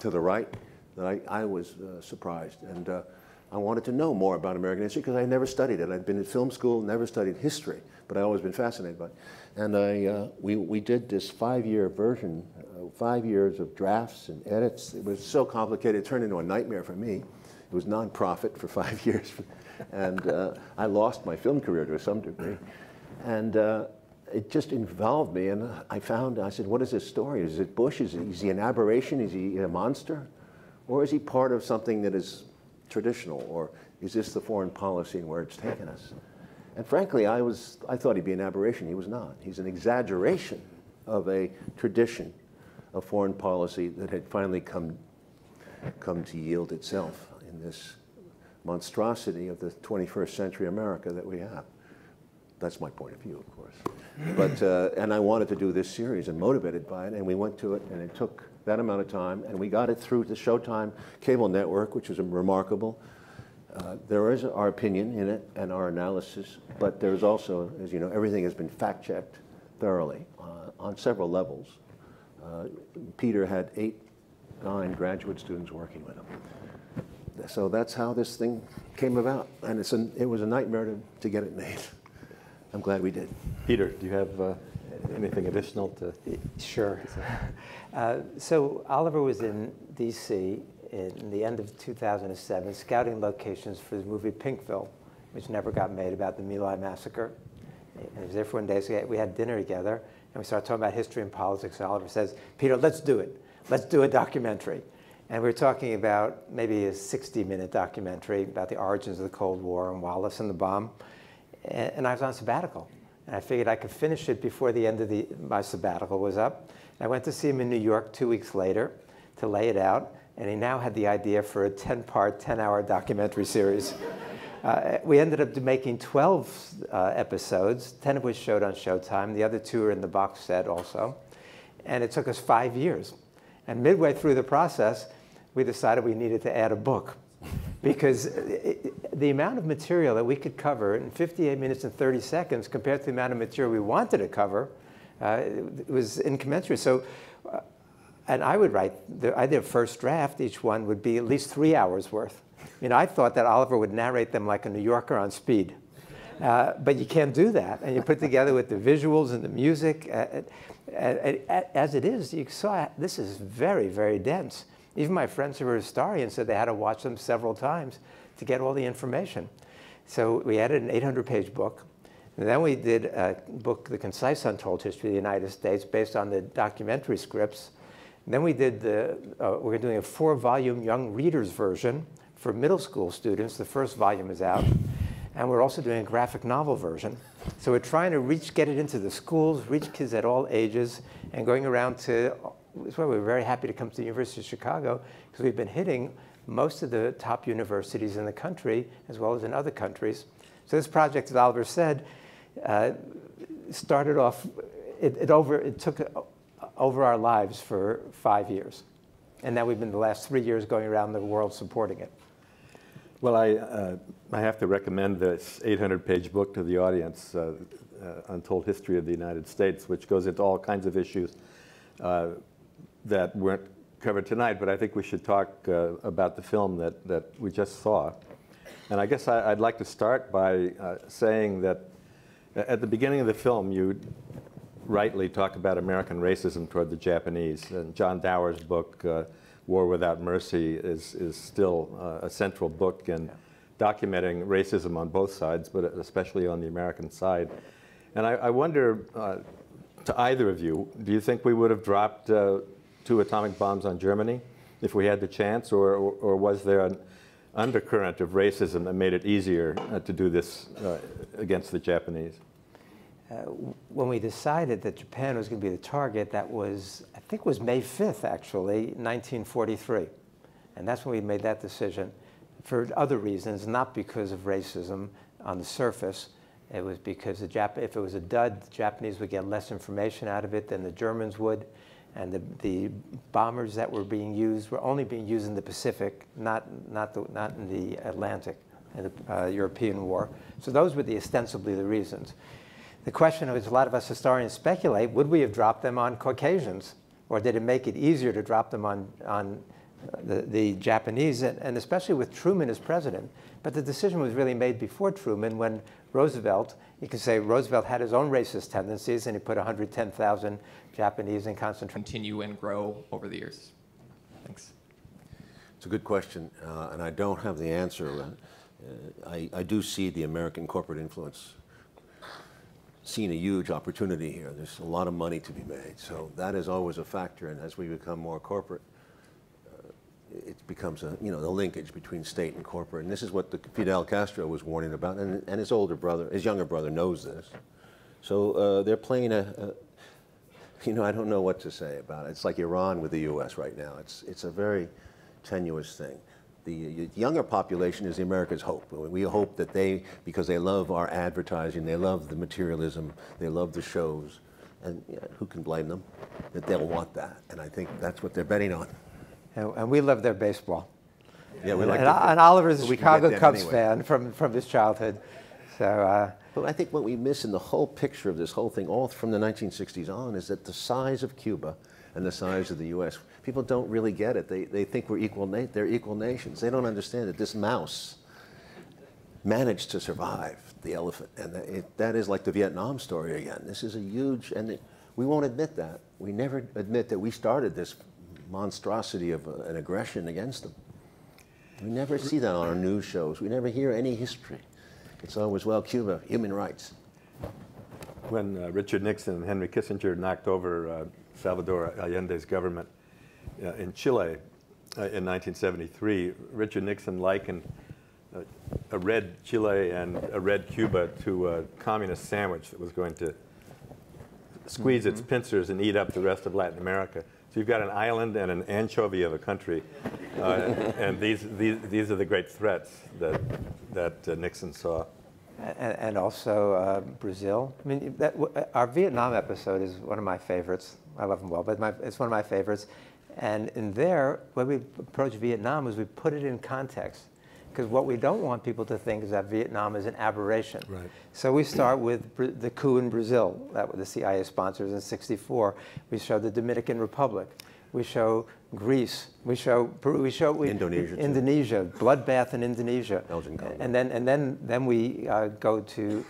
to the right that I was surprised. And I wanted to know more about American history because I had never studied it. I'd been in film school, never studied history, but I'd always been fascinated by it. And we did this 5-year version, 5 years of drafts and edits. It was so complicated, it turned into a nightmare for me. It was nonprofit for 5 years. And I lost my film career to some degree. And it just involved me. And I said, what is this story? Is it Bush? Is he an aberration? Is he a monster? Or is he part of something that is traditional? Or is this the foreign policy and where it's taken us? And frankly, I thought he'd be an aberration. He was not. He's an exaggeration of a tradition of foreign policy that had finally come to yield itself in this monstrosity of the 21st century America that we have. That's my point of view, of course. But, and I wanted to do this series and motivated by it, and we went to it, and it took that amount of time, and we got it through the Showtime cable network, which is remarkable. There is our opinion in it and our analysis, but there's also, as you know, everything has been fact-checked thoroughly on several levels. Peter had 8 9 graduate students working with him. So that's how this thing came about. And it's it was a nightmare to get it made. I'm glad we did. Peter, do you have anything additional to? Sure. So Oliver was in DC in the end of 2007, scouting locations for the movie Pinkville, which never got made, about the My Lai massacre. And he was there for one day, so we had dinner together, and we started talking about history and politics, and Oliver says, Peter, let's do it. Let's do a documentary. And we were talking about maybe a 60-minute documentary about the origins of the Cold War and Wallace and the bomb. And I was on sabbatical, and I figured I could finish it before the end of my sabbatical was up. And I went to see him in New York 2 weeks later to lay it out, and he now had the idea for a 10-part, 10-hour documentary series. We ended up making 12 episodes, 10 of which showed on Showtime. The other 2 are in the box set also. And it took us 5 years. And midway through the process, we decided we needed to add a book, because the amount of material that we could cover in 58 minutes and 30 seconds compared to the amount of material we wanted to cover, it was incommensurate. So, and I would write, I did a first draft. Each one would be at least 3 hours worth. You know, I thought that Oliver would narrate them like a New Yorker on speed. But you can't do that. And you put together with the visuals and the music. As it is, you saw this is very, very dense. Even my friends who were historians said they had to watch them several times to get all the information. So we added an 800-page book. And then we did a book, The Concise Untold History of the United States, based on the documentary scripts. And then we did we're doing a 4-volume young readers version for middle school students. The first volume is out. And we're also doing a graphic novel version. So we're trying to get it into the schools, reach kids at all ages, and going around to, that's why we're very happy to come to the University of Chicago, because we've been hitting most of the top universities in the country, as well as in other countries. So this project, as Oliver said, started off, it took over our lives for 5 years. And now we've been the last 3 years going around the world supporting it. Well, I have to recommend this 800-page book to the audience, Untold History of the United States, which goes into all kinds of issues that weren't covered tonight. But I think we should talk about the film that we just saw. And I guess I'd like to start by saying that at the beginning of the film, you rightly talk about American racism toward the Japanese. And John Dower's book, War Without Mercy, is still a central book in documenting racism on both sides, but especially on the American side. And I wonder, to either of you, do you think we would have dropped 2 atomic bombs on Germany if we had the chance, or was there an undercurrent of racism that made it easier to do this against the Japanese? When we decided that Japan was going to be the target, that was, I think it was May 5th, actually, 1943. And that's when we made that decision, for other reasons, not because of racism on the surface. It was because if it was a dud, the Japanese would get less information out of it than the Germans would. And the bombers that were being used were only being used in the Pacific, not in the Atlantic, in the European War. So those were ostensibly the reasons. The question is, a lot of us historians speculate, would we have dropped them on Caucasians? Or did it make it easier to drop them on the Japanese, and especially with Truman as president? But the decision was really made before Truman, when Roosevelt, you could say Roosevelt had his own racist tendencies, and he put 110,000 Japanese in concentration. Continue and grow over the years. Thanks. It's a good question, and I don't have the answer. I do see the American corporate influence seen a huge opportunity here. There's a lot of money to be made. So that is always a factor, and as we become more corporate, it becomes the linkage between state and corporate. And this is what Fidel Castro was warning about, and his older brother, his younger brother knows this. So they're playing I don't know what to say about it. It's like Iran with the US right now. It's a very tenuous thing. The younger population is the America's hope. We hope that they, because they love our advertising, they love the materialism, they love the shows, and who can blame them, that they'll want that. And I think that's what they're betting on. And we love their baseball. Yeah, we like. And Oliver's a Chicago Cubs fan from his childhood. So, but I think what we miss in the whole picture of this whole thing, all from the 1960s on, is that the size of Cuba and the size of the U.S. People don't really get it. They think we're equal. They're equal nations. They don't understand that this mouse managed to survive the elephant, and that is like the Vietnam story again. This is a huge, and we won't admit that. We never admit that we started this monstrosity of an aggression against them. We never see that on our news shows. We never hear any history. It's always, well, Cuba, human rights. When Richard Nixon and Henry Kissinger knocked over Salvador Allende's government in Chile in 1973, Richard Nixon likened a red Chile and a red Cuba to a communist sandwich that was going to squeeze its pincers and eat up the rest of Latin America. So you've got an island and an anchovy of a country, and these are the great threats that Nixon saw. And also Brazil. I mean, our Vietnam episode is one of my favorites. I love them well, but it's one of my favorites. And in there, when we approach Vietnam, is we put it in context. Because what we don't want people to think is that Vietnam is an aberration. Right. So we start with the coup in Brazil, that the CIA sponsors in '64. We show the Dominican Republic. We show Greece. We show Peru. We show Indonesia, bloodbath in Indonesia. Belgian Congo. And then we go to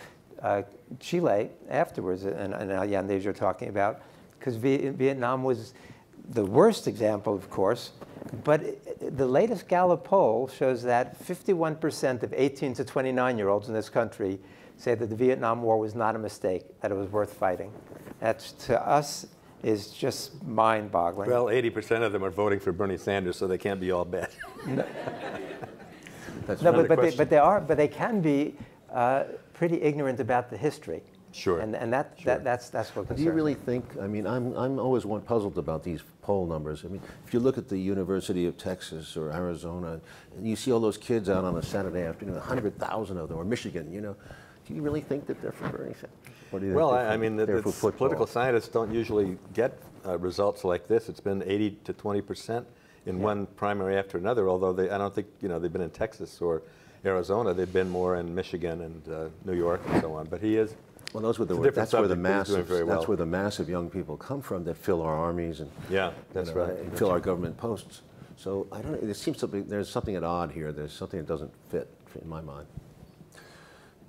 Chile afterwards, and Allende, as you're talking about, because Vietnam was the worst example, of course. But the latest Gallup poll shows that 51% of 18 to 29-year-olds in this country say that the Vietnam War was not a mistake, that it was worth fighting. That, to us, is just mind-boggling. Well, 80% of them are voting for Bernie Sanders, so they can't be all bad. No, but they can be pretty ignorant about the history. Sure. And that's what concerns me. Do you really think, I mean, I'm always puzzled about these poll numbers. I mean, if you look at the University of Texas or Arizona, and you see all those kids out on a Saturday afternoon, 100,000 of them, or Michigan, you know, do you really think that they're for Bernie Sanders? Well, I mean, political scientists don't usually get results like this. It's been 80% to 20% in one primary after another, although I don't think, you know, they've been in Texas or Arizona. They've been more in Michigan and New York and so on. But he is... Well, that's where the mass of young people come from that fill our armies and fill our government posts. So I don't know, it seems there's something at odd here. There's something that doesn't fit in my mind.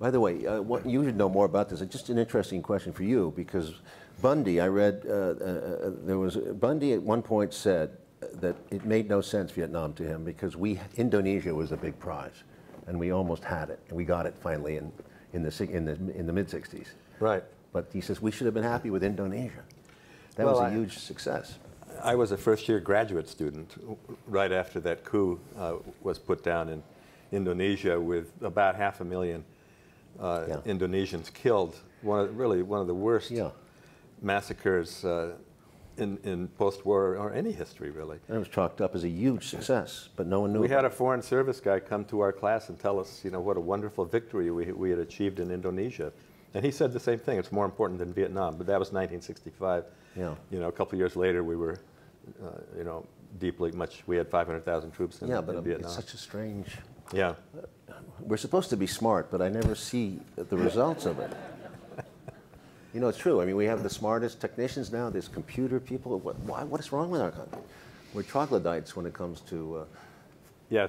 By the way, you should know more about this. It's just an interesting question for you, because Bundy, I read, Bundy at one point said that it made no sense, Vietnam, to him, because Indonesia was a big prize, and we almost had it, and we got it finally. In the mid-'60s. Right. But he says we should have been happy with Indonesia. That was a huge success. I was a first-year graduate student right after that coup was put down in Indonesia, with about 500,000 Indonesians killed. Really one of the worst massacres in post-war or any history, really. And it was chalked up as a huge success, but no one knew. We had a Foreign Service guy come to our class and tell us, you know, what a wonderful victory we had achieved in Indonesia. And he said the same thing. It's more important than Vietnam. But that was 1965. Yeah. You know, a couple of years later, we were, you know, we had 500,000 troops in Vietnam. Yeah, but it's such a strange... Yeah. We're supposed to be smart, but I never see the results of it. You know, it's true. I mean, we have the smartest technicians now, there's computer people. What is wrong with our country? We're troglodytes when it comes to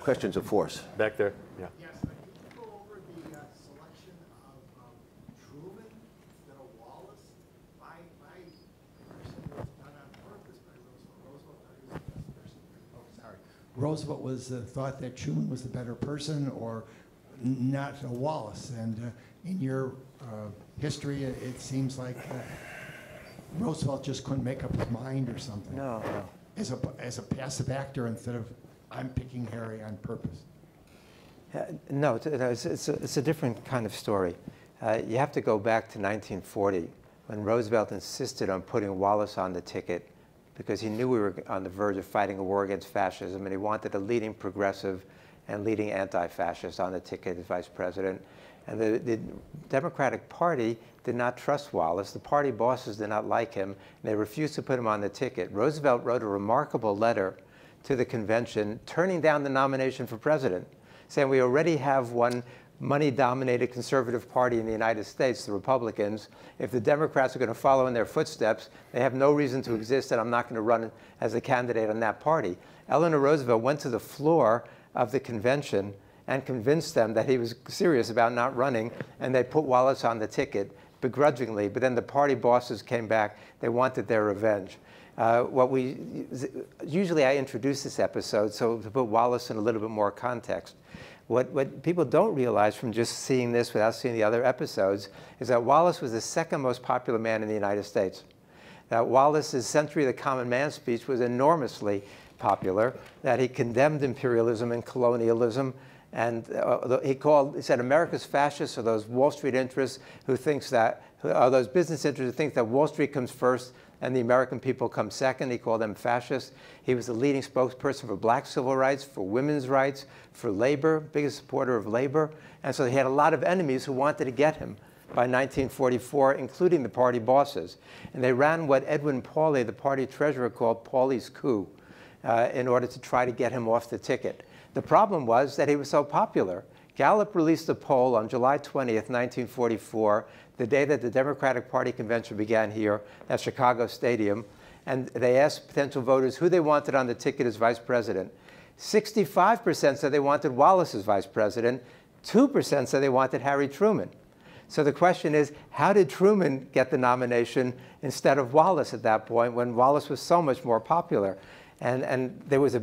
questions of force. Back there, yeah. Yes, can you go over the selection of Truman instead of Wallace? My impression was not on purpose, but Roosevelt thought he was the best person. Oh, sorry. Roosevelt thought that Truman was the better person, or not Wallace. And in your history, it seems like Roosevelt just couldn't make up his mind or something. No. As a passive actor, instead of, I'm picking Harry on purpose. No, it's a different kind of story. You have to go back to 1940, when Roosevelt insisted on putting Wallace on the ticket because he knew we were on the verge of fighting a war against fascism, and he wanted a leading progressive and leading anti-fascist on the ticket as vice president. And the Democratic Party did not trust Wallace. The party bosses did not like him, and they refused to put him on the ticket. Roosevelt wrote a remarkable letter to the convention turning down the nomination for president, saying we already have one money-dominated conservative party in the United States, the Republicans. If the Democrats are going to follow in their footsteps, they have no reason to exist, and I'm not going to run as a candidate on that party. Eleanor Roosevelt went to the floor of the convention and convinced them that he was serious about not running, and they put Wallace on the ticket begrudgingly, but then the party bosses came back. They wanted their revenge. Usually I introduce this episode, so to put Wallace in a little bit more context. What people don't realize from just seeing this without seeing the other episodes is that Wallace was the second most popular man in the United States. That Wallace's Century of the Common Man speech was enormously popular, that he condemned imperialism and colonialism, and he said America's fascists are those Wall Street interests who thinks that, are those business interests who think that Wall Street comes first and the American people come second. He called them fascists. He was the leading spokesperson for black civil rights, for women's rights, for labor, biggest supporter of labor. And so he had a lot of enemies who wanted to get him by 1944, including the party bosses. And they ran what Edwin Pauley, the party treasurer, called Pauley's coup in order to try to get him off the ticket. The problem was that he was so popular. Gallup released a poll on July 20th, 1944, the day that the Democratic Party convention began here at Chicago Stadium, and they asked potential voters who they wanted on the ticket as vice president. 65% said they wanted Wallace as vice president. 2% said they wanted Harry Truman. So the question is, how did Truman get the nomination instead of Wallace at that point, when Wallace was so much more popular? And there was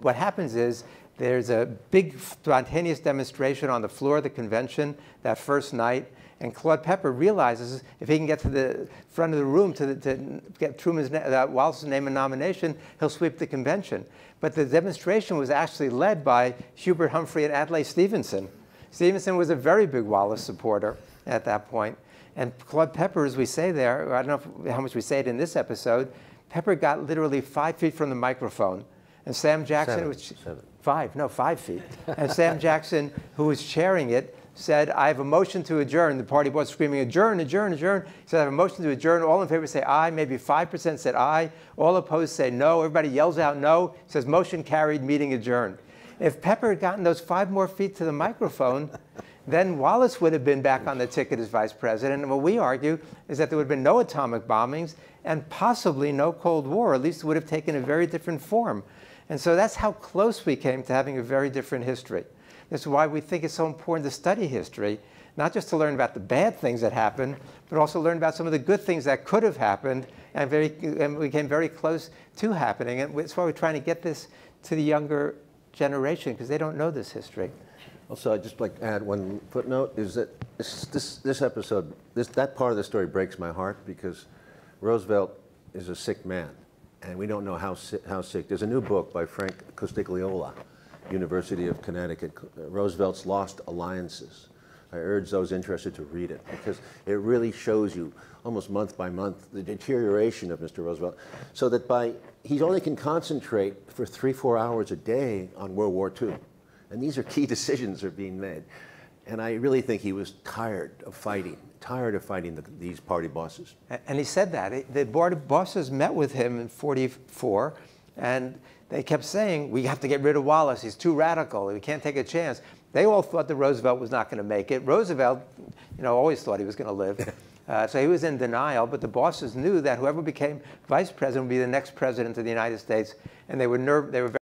what happens is, there's a big spontaneous demonstration on the floor of the convention that first night, and Claude Pepper realizes if he can get to the front of the room to get Wallace's name and nomination, he'll sweep the convention. But the demonstration was actually led by Hubert Humphrey and Adlai Stevenson. Stevenson was a very big Wallace supporter at that point. And Claude Pepper, as we say there, I don't know how much we say it in this episode, Pepper got literally 5 feet from the microphone. And Sam Jackson, five feet. And Sam Jackson, who was chairing it, said, "I have a motion to adjourn." The party was screaming, "Adjourn, adjourn, adjourn." He said, "I have a motion to adjourn." All in favor say aye. Maybe 5% said aye. All opposed say no. Everybody yells out no. He says, "Motion carried, meeting adjourned." If Pepper had gotten those 5 more feet to the microphone, then Wallace would have been back on the ticket as vice president. And what we argue is that there would have been no atomic bombings and possibly no Cold War. At least it would have taken a very different form. And so that's how close we came to having a very different history. That's why we think it's so important to study history, not just to learn about the bad things that happened, but also learn about some of the good things that could have happened and we came very close to happening. And that's why we're trying to get this to the younger generation, because they don't know this history. Also, I'd just like to add one footnote, is that this episode, that part of the story breaks my heart, because Roosevelt is a sick man. And we don't know how sick. There's a new book by Frank Costigliola, University of Connecticut, Roosevelt's Lost Alliances. I urge those interested to read it, because it really shows you, almost month by month, the deterioration of Mr. Roosevelt. So that he only can concentrate for 3-4 hours a day on World War II. And these are key decisions that are being made. And I really think he was tired of fighting these party bosses. And he said that. The board of bosses met with him in 44, and they kept saying, "We have to get rid of Wallace. He's too radical. We can't take a chance." They all thought that Roosevelt was not going to make it. Roosevelt, you know, always thought he was going to live. So he was in denial, but the bosses knew that whoever became vice president would be the next president of the United States, and they were very